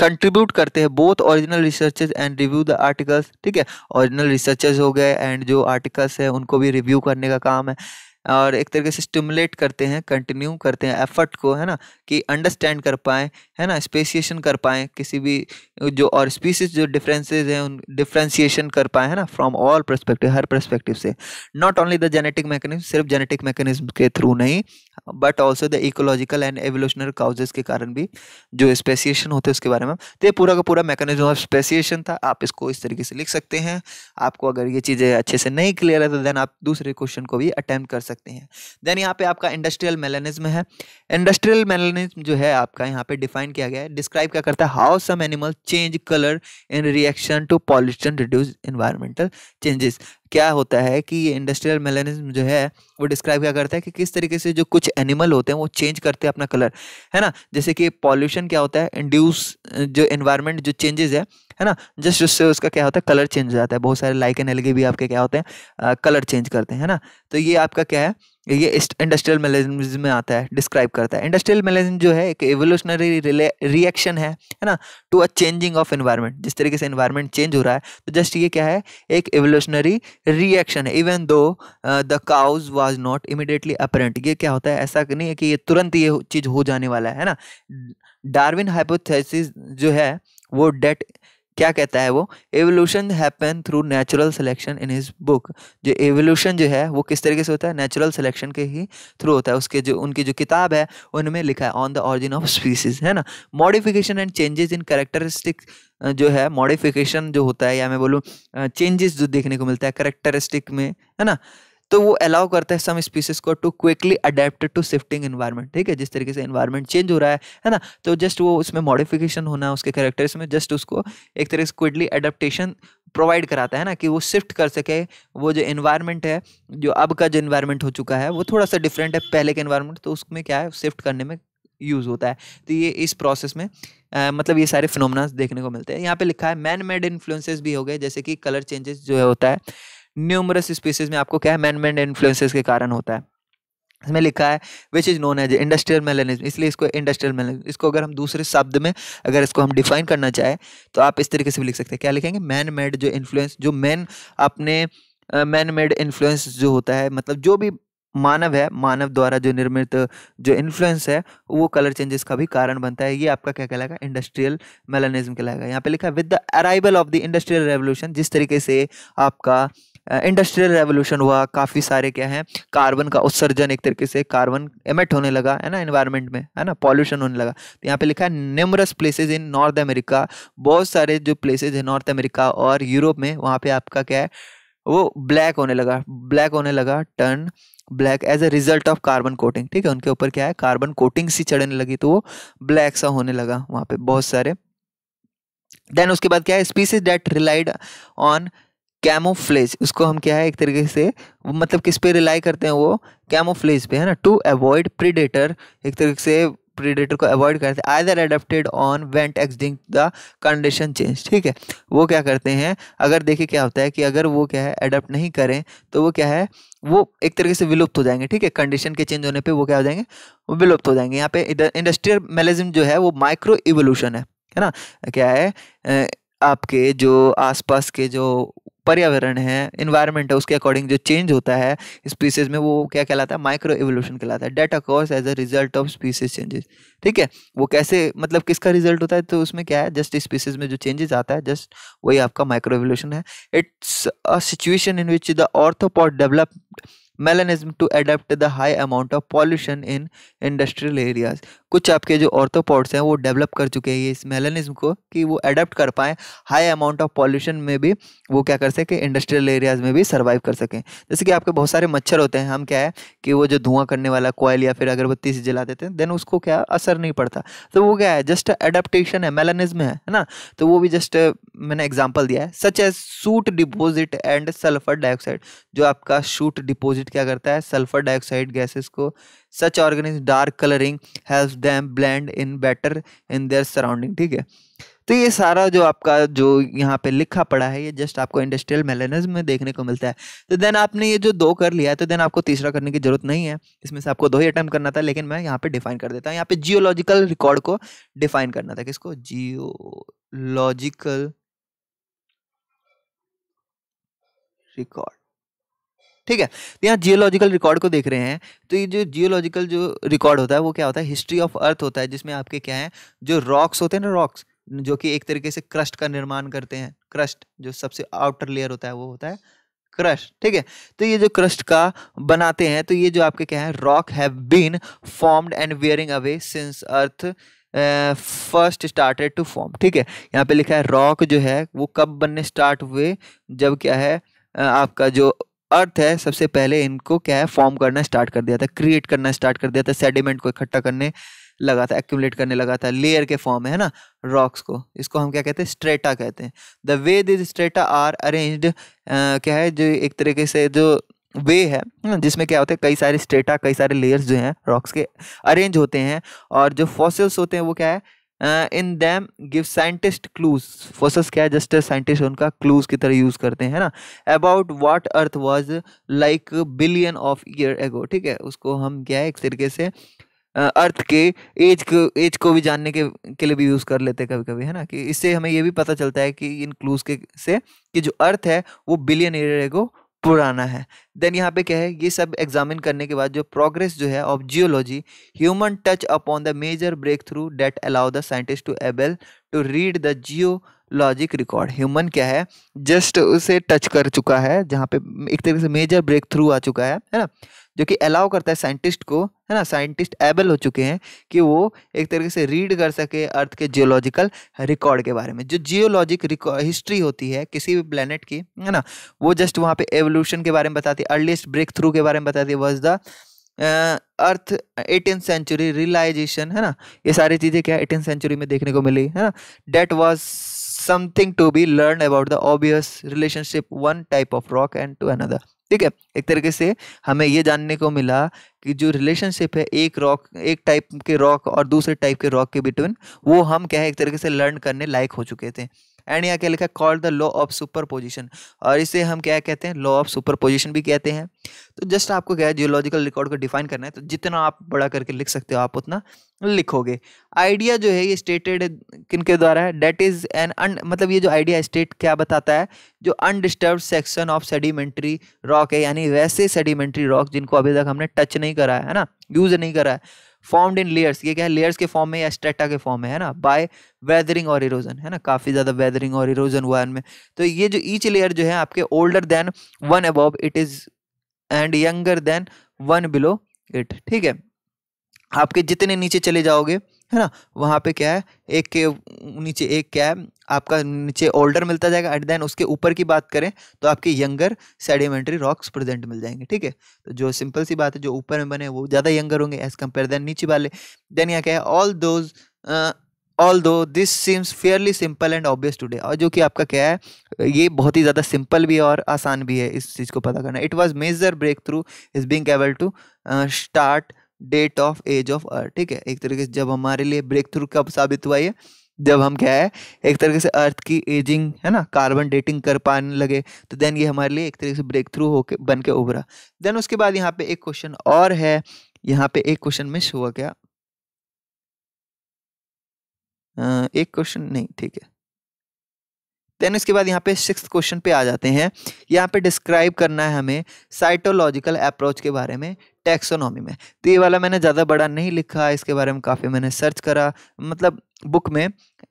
कंट्रीब्यूट करते हैं both original researches and review the articles. ठीक है, ओरिजिनल रिसर्चेस हो गए एंड जो आर्टिकल्स हैं उनको भी रिव्यू करने का काम है, और एक तरीके से स्टिमुलेट करते हैं, कंटिन्यू करते हैं एफर्ट को, है ना, कि अंडरस्टैंड कर पाएँ, है ना, स्पेसिएशन कर पाएँ किसी भी जो, और स्पीसीज जो डिफरेंसेस हैं उन डिफ्रेंसीशन कर पाएँ, है ना, फ्रॉम ऑल पर्सपेक्टिव, हर पर्सपेक्टिव से। Not only the genetic mechanism, सिर्फ जेनेटिक मैकेनिज्म के थ्रू नहीं, but also the ecological and evolutionary causes के कारण भी जो स्पेसिएशन होते हैं उसके बारे में। तो ये पूरा का पूरा मैकेनिज्म ऑफ स्पेसिएशन था। आप इसको इस तरीके से लिख सकते हैं। आपको अगर ये चीज़ें अच्छे से नहीं क्लियर है तो देन आप दूसरे क्वेश्चन को भी अटैम्प्ट कर सकते हैं। देन यहाँ पे आपका इंडस्ट्रियल मेलानिज्म है। इंडस्ट्रियल मेलानिज्म जो है आपका यहाँ पे डिफाइन किया गया है, डिस्क्राइब क्या करता है, how some animal change colour in reaction to pollution reduce environmental changes. क्या होता है कि ये इंडस्ट्रियल मेलानिज्म जो है वो डिस्क्राइब क्या करता है कि किस तरीके से जो कुछ एनिमल होते हैं वो चेंज करते हैं अपना कलर, है ना, जैसे कि पॉल्यूशन क्या होता है, इंड्यूस जो एनवायरमेंट जो चेंजेस है, है ना, जस्ट उससे उसका क्या होता है, कलर चेंज हो जाता है। बहुत सारे लाइकेन एल्गे भी आपके क्या होते हैं, कलर चेंज करते हैं, है ना। तो ये आपका क्या है, ये इंडस्ट्रियल मेलानिज्म में आता है, डिस्क्राइब करता है। इंडस्ट्रियल मेलानिज्म जो है एक एवोल्यूशनरी रिएक्शन है, है ना, to a changing of environment. जिस तरीके से एनवायरनमेंट चेंज हो रहा है तो जस्ट ये क्या है, एक एवोल्यूशनरी रिएक्शन है। Even though the cause was not immediately apparent, ये क्या होता है, ऐसा नहीं है कि ये तुरंत ये चीज़ हो जाने वाला है, है ना। डार्विन हाइपोथेसिस जो है वो डेट क्या कहता है, वो evolution happen through natural selection in his book. जो एवोल्यूशन जो है वो किस तरीके से होता है, नेचुरल सिलेक्शन के ही थ्रू होता है। उसके जो उनकी जो किताब है उनमें लिखा है on the origin of species, है ना। Modification and changes in characteristic जो है, मॉडिफिकेशन जो होता है या मैं बोलूँ चेंजेस जो देखने को मिलता है कैरेक्टरिस्टिक में, है ना, तो वो अलाउ करता है सम स्पीसीज को to quickly adapted to shifting environment. ठीक है, जिस तरीके से एनवायरनमेंट चेंज हो रहा है, है ना, तो जस्ट वो उसमें मॉडिफिकेशन होना उसके कैरेक्टर्स में, जस्ट उसको एक तरह से क्विकली अडेप्टेशन प्रोवाइड कराता है ना, कि वो शिफ्ट कर सके। वो जो एनवायरनमेंट है, जो अब का जो एनवायरनमेंट हो चुका है वो थोड़ा सा डिफरेंट है पहले के एनवायरनमेंट, तो उसमें क्या है, शिफ्ट करने में यूज़ होता है। तो ये इस प्रोसेस में आ, मतलब ये सारे फिनोमेनास देखने को मिलते हैं। यहाँ पे लिखा है मैन मेड इन्फ्लुएंसेस भी हो गए, जैसे कि कलर चेंजेस जो है होता है न्यूमरस स्पीसीज में, आपको क्या है, मैन मेड इन्फ्लुएंसेस के कारण होता है। इसमें लिखा है which is known as industrial melanism, इसलिए इसको इंडस्ट्रियल मेलानिज्म। इसको अगर हम दूसरे शब्द में अगर इसको हम डिफाइन करना चाहें तो आप इस तरीके से भी लिख सकते हैं। क्या लिखेंगे, मैन मेड जो इन्फ्लुएंस, जो मैन अपने मैन मेड इन्फ्लुएंस जो होता है, मतलब जो भी मानव है, मानव द्वारा जो निर्मित जो इन्फ्लुएंस है वो कलर चेंजेस का भी कारण बनता है। ये आपका क्या कहलाएगा, इंडस्ट्रियल मेलानिज्म कहलाएगा। यहाँ पे लिखा है with the arrival of the industrial revolution, जिस तरीके से आपका इंडस्ट्रियल रेवोल्यूशन हुआ, काफ़ी सारे क्या हैं, कार्बन का उत्सर्जन, एक तरीके से कार्बन एमिट होने लगा, है ना, एनवायरनमेंट में, है ना, पॉल्यूशन होने लगा। तो यहाँ पे लिखा है numerous places in North America, बहुत सारे जो प्लेसेस हैं नॉर्थ अमेरिका और यूरोप में, वहाँ पे आपका क्या है वो ब्लैक होने लगा, ब्लैक होने लगा turn black as a result of carbon coating. ठीक है, उनके ऊपर क्या है, कार्बन कोटिंग सी चढ़ने लगी तो वो ब्लैक सा होने लगा वहाँ पे बहुत सारे। देन उसके बाद क्या है, species that relied on camouflage, उसको हम क्या है एक तरीके से मतलब किस पे रिलाई करते हैं, वो कैमोफ्लेज पे, है ना, टू अवॉइड प्रीडेटर, एक तरीके से प्रीडेटर को अवॉइड करते हैं। Either adapted on went extinct the condition change. ठीक है, वो क्या करते हैं, अगर देखिए क्या होता है कि अगर वो क्या है एडेप्ट नहीं करें तो वो क्या है, वो एक तरीके से विलुप्त हो जाएंगे। ठीक है, कंडीशन के चेंज होने पे वो क्या हो जाएंगे, वो विलुप्त हो जाएंगे। यहाँ पे इंडस्ट्रियल मेलानिज्म जो है वो माइक्रो इवोल्यूशन है, है ना, क्या है आपके जो आसपास के जो पर्यावरण है, इन्वायरमेंट है, उसके अकॉर्डिंग जो चेंज होता है स्पीसीज में वो क्या कहलाता है, माइक्रो एवोल्यूशन कहलाता है। That occurs as a result of species changes. ठीक है, वो कैसे मतलब किसका रिजल्ट होता है, तो उसमें क्या है, जस्ट स्पीसीज में जो चेंजेस आता है जस्ट वही आपका माइक्रो एवोल्यूशन है। It's a situation in which the arthropod develop melanism to adapt the high amount of pollution in industrial areas. कुछ आपके जो आर्थ्रोपॉड्स हैं वो डेवलप कर चुके हैं ये इस मेलानिज्म को, कि वो अडेप्ट कर पाएँ हाई अमाउंट ऑफ पॉल्यूशन में भी, वो क्या कर सके, इंडस्ट्रियल एरियाज में भी सर्वाइव कर सकें। जैसे कि आपके बहुत सारे मच्छर होते हैं, हम क्या है कि वो जो धुआं करने वाला कॉयल या फिर अगरबत्ती से जला देते हैं, देन उसको क्या असर नहीं पड़ता, तो वो क्या है जस्ट अडेप्टेशन है, मेलानिज्म है, है ना। तो वो भी जस्ट मैंने एग्जाम्पल दिया है, such as soot deposit and sulphur dioxide, जो आपका सूट डिपोजिट एसिड क्या करता है, सल्फर डाइऑक्साइड गैसेस को। Such organisms dark colouring helps them blend in better in their surrounding. ठीक है, तो ये सारा जो आपका जो यहाँ पे लिखा पड़ा है ये जस्ट आपको इंडस्ट्रियल मेलानिज्म में देखने को मिलता है। तो देन आपने ये जो दो कर लिया है, तो देन आपको तीसरा करने की जरूरत नहीं है, इसमें से आपको दो ही अटेम्प्ट करना था, लेकिन मैं यहाँ पे डिफाइन कर देता हूँ। यहाँ पे जियोलॉजिकल रिकॉर्ड को डिफाइन करना था, किसको, जियोलॉजिकल रिकॉर्ड। ठीक है, तो यहाँ जियोलॉजिकल रिकॉर्ड को देख रहे हैं, तो ये जो जियोलॉजिकल जो रिकॉर्ड होता है वो क्या होता है, हिस्ट्री ऑफ अर्थ होता है, जिसमें आपके क्या है जो रॉक्स होते हैं ना, रॉक्स जो कि एक तरीके से क्रस्ट का निर्माण करते हैं, क्रस्ट जो सबसे आउटर लेयर होता है वो होता है क्रस्ट। ठीक है, तो ये जो क्रस्ट का बनाते हैं, तो ये जो आपके क्या है rock have been formed and wearing away since earth first started to form. ठीक है, यहाँ पे लिखा है रॉक जो है वो कब बनने स्टार्ट हुए, जब क्या है uh, आपका जो अर्थ है सबसे पहले इनको क्या है फॉर्म करना स्टार्ट कर दिया था, क्रिएट करना स्टार्ट कर दिया था, सेडिमेंट को इकट्ठा करने लगा था, एक्यूमुलेट करने लगा था, लेयर के फॉर्म में, है ना, रॉक्स को। इसको हम क्या कहते हैं, स्ट्रेटा कहते हैं। The way this strata are arranged, क्या है जो एक तरीके से जो वे है जिसमें क्या होते हैं कई सारे स्ट्रेटा, कई सारे लेयर्स जो हैं रॉक्स के अरेंज होते हैं, और जो फॉसिल्स होते हैं वो क्या है in them give scientist clues. Fossils क्या है, जस्ट साइंटिस्ट उनका क्लूज की तरह यूज करते हैं, है ना, about what earth was like billion of year ago. ठीक है, उसको हम क्या है एक तरीके से अर्थ के एज को एज को भी जानने के के लिए भी यूज़ कर लेते हैं कभी कभी, है ना, कि इससे हमें ये भी पता चलता है कि इन क्लूज के से कि जो अर्थ है वो बिलियन ईयर एगो पुराना है। देन यहाँ पे क्या है, ये सब एग्जामिन करने के बाद जो प्रोग्रेस जो है of geology human touch upon the major break through that allow the scientist to able to read the geologic record. Human क्या है जस्ट उसे टच कर चुका है, जहाँ पे एक तरीके से मेजर ब्रेक थ्रू आ चुका है, है ना, जो कि अलाउ करता है साइंटिस्ट को, है ना, साइंटिस्ट एबल हो चुके हैं कि वो एक तरीके से रीड कर सके अर्थ के जियोलॉजिकल रिकॉर्ड के बारे में। जो जियोलॉजिक रिकॉर्ड हिस्ट्री होती है किसी भी प्लेनेट की, है ना, वो जस्ट वहाँ पे एवोल्यूशन के बारे में बताती है, अर्लीस्ट ब्रेक थ्रू के बारे में बताती है, was the earth eighteen century realization, है ना, ये सारी चीज़ें क्या एटीन सेंचुरी में देखने को मिली, है ना, that was something to be learn about the obvious relationship one type of rock and to another. ठीक है, एक तरीके से हमें ये जानने को मिला कि जो रिलेशनशिप है एक रॉक एक टाइप के रॉक और दूसरे टाइप के रॉक के बिटवीन, वो हम क्या है एक तरीके से लर्न करने लायक हो चुके थे। एंड यहाँ क्या लिखा है, called the law of superposition, और इसे हम क्या कहते हैं लॉ ऑफ सुपरपोजिशन भी कहते हैं। तो जस्ट आपको क्या है जियोलॉजिकल रिकॉर्ड को डिफाइन करना है, तो जितना आप बड़ा करके लिख सकते हो आप उतना लिखोगे। आइडिया जो है ये स्टेटेड किन के द्वारा है, डेट इज एन अन मतलब ये जो आइडिया स्टेट क्या बताता है, जो undisturbed section of sedimentary rock है, यानी वैसे सेडिमेंट्री रॉक जिनको अभी तक हमने टच नहीं करा है, है ना, यूज नहीं करा है, फॉर्म्ड इन लेयर्स, ये क्या है लेयर्स के फॉर्म में या स्ट्रेटा के फॉर्म में, है ना, बाय वेदरिंग और इरोजन, है ना, काफ़ी ज़्यादा वेदरिंग और इरोजन हुआ इनमें। तो ये जो ईच लेयर जो है आपके older than one above it is and younger than one below it. ठीक है, आपके जितने नीचे चले जाओगे, है ना, वहाँ पे क्या है एक के नीचे एक क्या है आपका नीचे ओल्डर मिलता जाएगा, एट देन उसके ऊपर की बात करें तो आपके यंगर सेडिमेंट्री रॉक्स प्रेजेंट मिल जाएंगे। ठीक है, तो जो सिंपल सी बात है जो ऊपर में बने वो ज़्यादा यंगर होंगे एज कम्पेयर देन नीचे वाले। देन यहाँ क्या है, all those although this seems fairly simple and obvious today, और जो कि आपका क्या है ये बहुत ही ज़्यादा सिंपल भी है और आसान भी है इस चीज़ को पता करना। It was major break through is being able to start date of age of earth. ठीक है, एक तरीके से जब हमारे लिए ब्रेक थ्रू कब साबित हुआ ये, जब हम क्या है एक तरीके से अर्थ की एजिंग, है ना, कार्बन डेटिंग कर पाने लगे, तो देन ये हमारे लिए एक तरीके से ब्रेक थ्रू होके बन के उभरा। देन उसके बाद यहाँ पे एक क्वेश्चन और है, यहाँ पे एक क्वेश्चन मिस हुआ क्या, आ, एक क्वेश्चन नहीं, ठीक है। देन इसके बाद यहाँ पे सिक्स्थ क्वेश्चन पे आ जाते हैं, यहाँ पे डिस्क्राइब करना है हमें साइटोलॉजिकल अप्रोच के बारे में टैक्सोनॉमी में। तो ये वाला मैंने ज़्यादा बड़ा नहीं लिखा, इसके बारे में काफ़ी मैंने सर्च करा, मतलब बुक में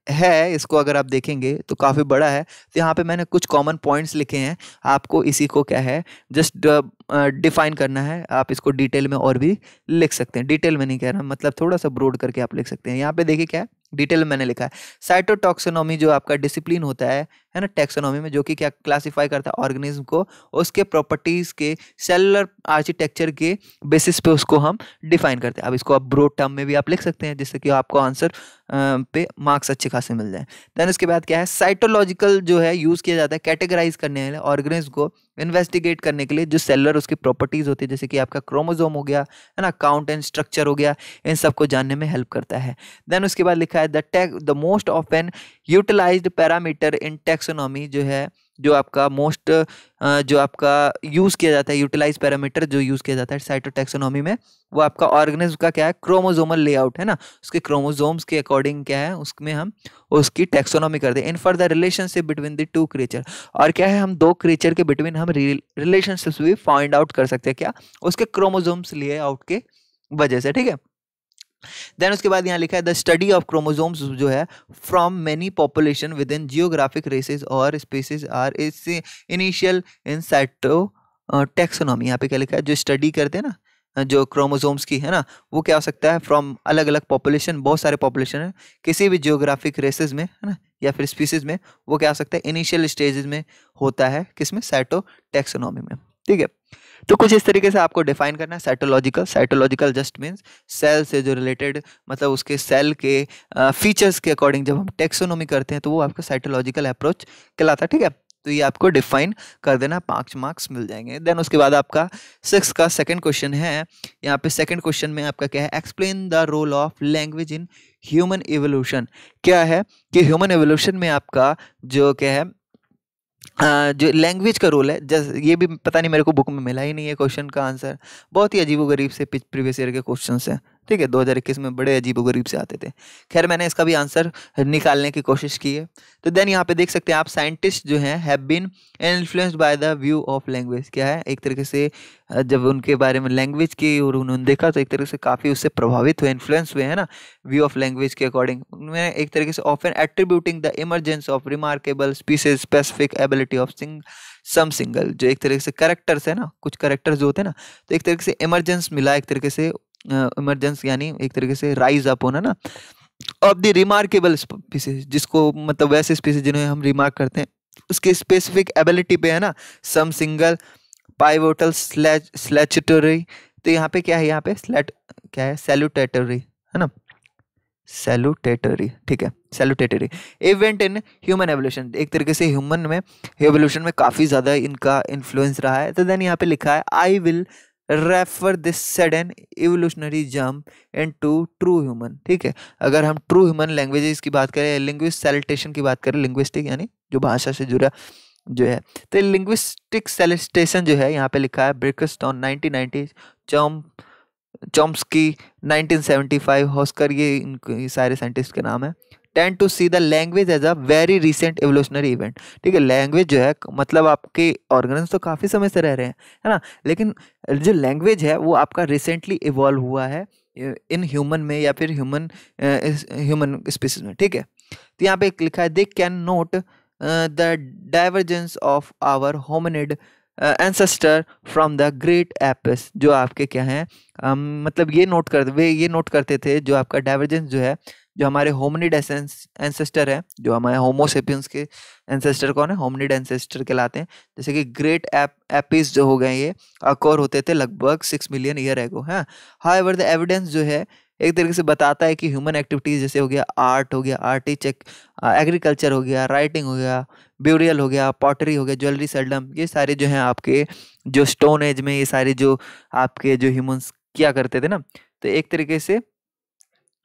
है, इसको अगर आप देखेंगे तो काफ़ी बड़ा है। तो यहाँ पे मैंने कुछ कॉमन पॉइंट्स लिखे हैं, आपको इसी को क्या है जस्ट डिफाइन करना है, आप इसको डिटेल में और भी लिख सकते हैं, डिटेल में नहीं कह रहा, मतलब थोड़ा सा ब्रॉड करके आप लिख सकते हैं। यहाँ पे देखिए क्या है डिटेल में मैंने लिखा है, साइटोटैक्सोनॉमी जो आपका डिसिप्लिन होता है, है ना, टैक्सोनॉमी में, जो कि क्या क्लासिफाई करता है ऑर्गेनिज्म को उसके प्रॉपर्टीज़ के सेलुलर आर्किटेक्चर के बेसिस पे उसको हम डिफाइन करते हैं। अब इसको आप ब्रॉड टर्म में भी आप लिख सकते हैं, जिससे कि आपको आंसर पे मार्क्स अच्छे खासे मिल जाए। देन उसके बाद क्या है, साइटोलॉजिकल जो है यूज़ किया जाता है कैटेगराइज करने वाले ऑर्गेनिज्म को इन्वेस्टिगेट करने के लिए जो सेलुलर उसकी प्रॉपर्टीज होती है, जैसे कि आपका क्रोमोजोम हो गया है ना, काउंट एंड स्ट्रक्चर हो गया, इन सबको जानने में हेल्प करता है। देन उसके बाद लिखा है the tack the most often utilized parameter in taxonomy, जो है जो आपका मोस्ट जो आपका यूज़ किया जाता है यूटिलाइज पैरामीटर जो यूज़ किया जाता है साइटोटैक्सोनॉमी में, वो आपका ऑर्गेनिज्म का क्या है क्रोमोजोमल लेआउट है ना, उसके क्रोमोजोम्स के अकॉर्डिंग क्या है उसमें हम उसकी टैक्सोनॉमी करते हैं। In for the relationship between the two creature, और क्या है हम दो क्रीचर के बिटवीन हम रिलेशनशिप्स भी फाइंड आउट कर सकते हैं, क्या उसके क्रोमोजोम्स लेआउट के वजह से, ठीक है। देन उसके बाद यहाँ लिखा है द स्टडी ऑफ क्रोमोसोम्स जो है from many population within geographic races और species are is initial in cytotaxonomy. यहाँ पे क्या लिखा है जो स्टडी करते हैं ना जो क्रोमोसोम्स की है ना, वो क्या हो सकता है फ्रॉम अलग अलग पॉपुलेशन, बहुत सारे पॉपुलेशन है किसी भी जियोग्राफिक रेसेस में है ना या फिर स्पीसीज में, वो क्या हो सकता है इनिशियल स्टेजेस में होता है किसमें साइटो टैक्सोनॉमी में, ठीक है। तो कुछ इस तरीके से आपको डिफाइन करना है cytological. Cytological just means cell से जो रिलेटेड, मतलब उसके सेल के फीचर्स के अकॉर्डिंग जब हम टैक्सोनॉमी करते हैं तो वो आपका साइटोलॉजिकल अप्रोच कहलाता है, ठीक है। तो ये आपको डिफाइन कर देना, पाँच मार्क्स मिल जाएंगे। देन उसके बाद आपका सिक्स का सेकेंड क्वेश्चन है, यहाँ पे सेकेंड क्वेश्चन में आपका क्या है explain the role of language in human evolution. क्या है कि ह्यूमन एवोल्यूशन में आपका जो क्या है Uh, जो लैंग्वेज का रोल है, जैसे ये भी पता नहीं मेरे को बुक में मिला ही नहीं है क्वेश्चन का आंसर, बहुत ही अजीबोगरीब से प्रीवियस ईयर के क्वेश्चंस हैं, ठीक है। दो हज़ार इक्कीस में बड़े अजीबोगरीब से आते थे, खैर मैंने इसका भी आंसर निकालने की कोशिश की है। तो देन यहाँ पे देख सकते हैं आप साइंटिस्ट जो हैं have been influenced by the view of language. क्या है एक तरीके से जब उनके बारे में लैंग्वेज की और उन्होंने देखा तो एक तरीके से काफ़ी उससे प्रभावित हुए, इन्फ्लुएंस हुए है ना व्यू ऑफ लैंग्वेज के अकॉर्डिंग। उनमें एक तरीके से often attributing the emergence of remarkable species specific ability of sing some single, जो एक तरीके से कैरेक्टर्स है ना, कुछ कैरेक्टर्स जो होते हैं ना, तो एक तरीके से इमरजेंस मिला, एक तरीके से इमरजेंस यानी एक तरीके से राइज अप होना ना ऑफ द रिमार्केबल स्पीसीज, जिसको मतलब वैसे स्पीसीज जिन्हें हम रिमार्क करते हैं, उसके स्पेसिफिक एबिलिटी पे है ना सम सिंगल पाइवोटल स्लैच स्लैचुटरी। तो यहाँ पे क्या है, यहाँ पे स्लैट क्या है सैल्यूटेटरी है ना, सैल्यूटेटरी, ठीक है salutatory event in human evolution. एक तरीके से ह्यूमन में एवोल्यूशन में काफ़ी ज़्यादा इनका इन्फ्लुएंस रहा है। तो देन यहाँ पे लिखा है I will refer this sudden evolutionary jump into true human, ठीक है। अगर हम ट्रू ह्यूमन लैंग्वेजेस की बात करें, लिंग्विस्ट सैलिटेशन की बात करें, लिंग्विस्टिक यानी जो भाषा से जुड़ा जो है, तो लिंग्विस्टिक सैलिटेशन जो है यहाँ पे लिखा है ब्रेकस्टॉन nineteen ninety Chom Chomsky nineteen seventy five, हॉस्कर, ये इनके सारे साइंटिस्ट के नाम है। Tend to see the language as a very recent evolutionary event, ठीक है। लैंग्वेज जो है मतलब आपके ऑर्गन्स तो काफ़ी समय से रह रहे हैं है ना, लेकिन जो लैंग्वेज है वो आपका रिसेंटली इवॉल्व हुआ है इन ह्यूमन में या फिर ह्यूमन ह्यूमन स्पीसीज में, ठीक है। तो यहाँ पे लिखा है they can note the divergence of our hominid ancestor from the great apes, जो आपके क्या हैं um, मतलब ये नोट करते वे ये नोट करते थे जो आपका डाइवर्जेंस जो है जो हमारे होमिनिड एंसेस्टर है, जो हमारे होमोसेपियंस के एंसेस्टर कौन है होमिनिड एंसेस्टर कहलाते हैं, जैसे कि ग्रेट एप एपिस जो हो गए ये अकोर होते थे लगभग सिक्स मिलियन ईयर एगो है। हाउएवर द एविडेंस जो है एक तरीके से बताता है कि ह्यूमन एक्टिविटीज़ जैसे हो गया आर्ट हो गया आर्टी चेक एग्रीकल्चर हो गया राइटिंग हो गया ब्यूरियल हो गया पॉटरी हो गया ज्वेलरी सेल्डम, ये सारे जो हैं आपके जो स्टोन एज में ये सारे जो आपके जो ह्यूमन्स किया करते थे ना, तो एक तरीके से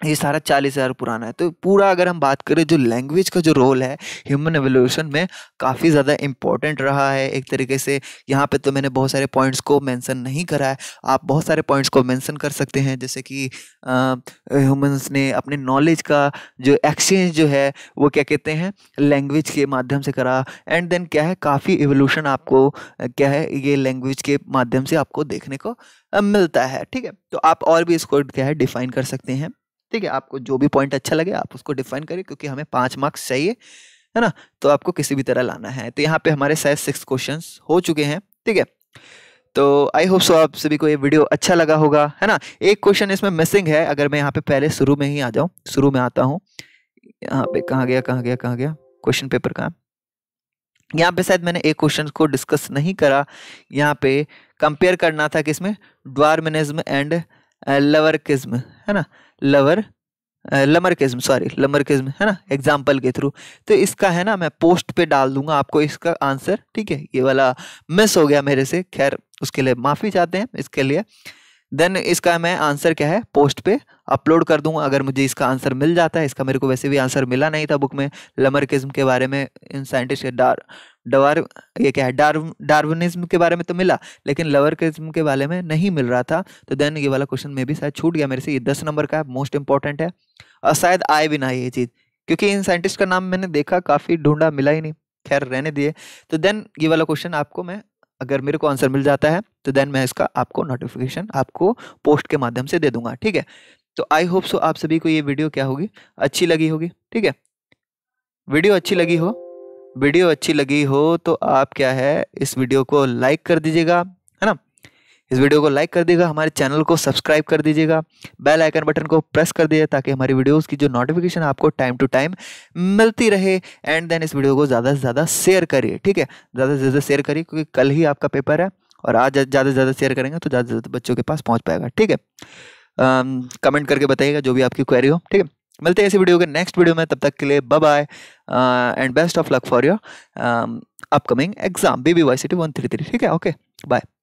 ये सारा चालीस हज़ार पुराना है। तो पूरा अगर हम बात करें जो लैंग्वेज का जो रोल है ह्यूमन एवोल्यूशन में काफ़ी ज़्यादा इम्पॉर्टेंट रहा है एक तरीके से। यहाँ पे तो मैंने बहुत सारे पॉइंट्स को मेंशन नहीं करा है, आप बहुत सारे पॉइंट्स को मेंशन कर सकते हैं, जैसे कि ह्यूमन्स ने अपने नॉलेज का जो एक्सचेंज जो है वो क्या कहते हैं लैंग्वेज के माध्यम से करा। एंड देन क्या है काफ़ी एवोल्यूशन आपको क्या है ये लैंग्वेज के माध्यम से आपको देखने को मिलता है, ठीक है। तो आप और भी इसको क्या है डिफाइन कर सकते हैं, ठीक है। आपको जो भी पॉइंट अच्छा लगे आप उसको डिफाइन करें, क्योंकि हमें पाँच मार्क्स चाहिए है ना, तो आपको किसी भी तरह लाना है। तो यहाँ पे हमारे शायद सिक्स क्वेश्चंस हो चुके हैं, ठीक है। तो आई होप सो आप सभी को ये वीडियो अच्छा लगा होगा है ना। एक क्वेश्चन इसमें मिसिंग है, अगर मैं यहाँ पे पहले शुरू में ही आ जाऊँ, शुरू में आता हूँ, यहाँ पे कहाँ गया कहाँ गया कहाँ गया क्वेश्चन पेपर कहाँ, यहाँ पे शायद मैंने एक क्वेश्चन को डिस्कस नहीं करा। यहाँ पे कंपेयर करना था कि इसमें ड्वार्विनिज्म एंड लवरकिज्म है ना, लवर लमरकिज्म सॉरी लमरकिज्म है ना एग्जाम्पल के थ्रू। तो इसका है ना मैं पोस्ट पे डाल दूंगा आपको इसका आंसर, ठीक है। ये वाला मिस हो गया मेरे से, खैर उसके लिए माफ़ी चाहते हैं इसके लिए। देन इसका मैं आंसर क्या है पोस्ट पे अपलोड कर दूंगा अगर मुझे इसका आंसर मिल जाता है। इसका मेरे को वैसे भी आंसर मिला नहीं था बुक में लमरकिज्म के बारे में, इन साइंटिस्ट डार डवार ये क्या है डार्व डार्विनिज्म के बारे में तो मिला लेकिन लमरकिज्म के बारे में नहीं मिल रहा था। तो देन ये वाला क्वेश्चन में भी शायद छूट गया मेरे से। ये दस नंबर का मोस्ट इंपॉर्टेंट है और शायद आए भी ना ये चीज़, क्योंकि इन साइंटिस्ट का नाम मैंने देखा काफ़ी ढूंढा मिला ही नहीं, खैर रहने दिए। तो देन ये वाला क्वेश्चन आपको मैं अगर मेरे को आंसर मिल जाता है तो देन मैं इसका आपको नोटिफिकेशन आपको पोस्ट के माध्यम से दे दूंगा, ठीक है। तो आई होप सो आप सभी को ये वीडियो क्या होगी अच्छी लगी होगी, ठीक है। वीडियो अच्छी लगी हो वीडियो अच्छी लगी हो तो आप क्या है इस वीडियो को लाइक कर दीजिएगा, है ना। इस वीडियो को लाइक कर दीजिएगा, हमारे चैनल को सब्सक्राइब कर दीजिएगा, बेल आइकन बटन को प्रेस कर दीजिए ताकि हमारी वीडियोस की जो नोटिफिकेशन आपको टाइम टू टाइम मिलती रहे। एंड देन इस वीडियो को ज़्यादा से ज़्यादा शेयर करिए, ठीक है। ज़्यादा से ज़्यादा शेयर करिए क्योंकि कल ही आपका पेपर है और आज ज़्यादा से ज़्यादा शेयर करेंगे तो ज़्यादा से ज़्यादा बच्चों के पास पहुँच पाएगा, ठीक है। कमेंट करके बताइएगा जो भी आपकी क्वेरी हो, ठीक है। मिलते हैं इसी वीडियो के नेक्स्ट वीडियो में, तब तक के लिए bye bye and best of luck for your upcoming exam B B Y one three three, ठीक है। Okay bye.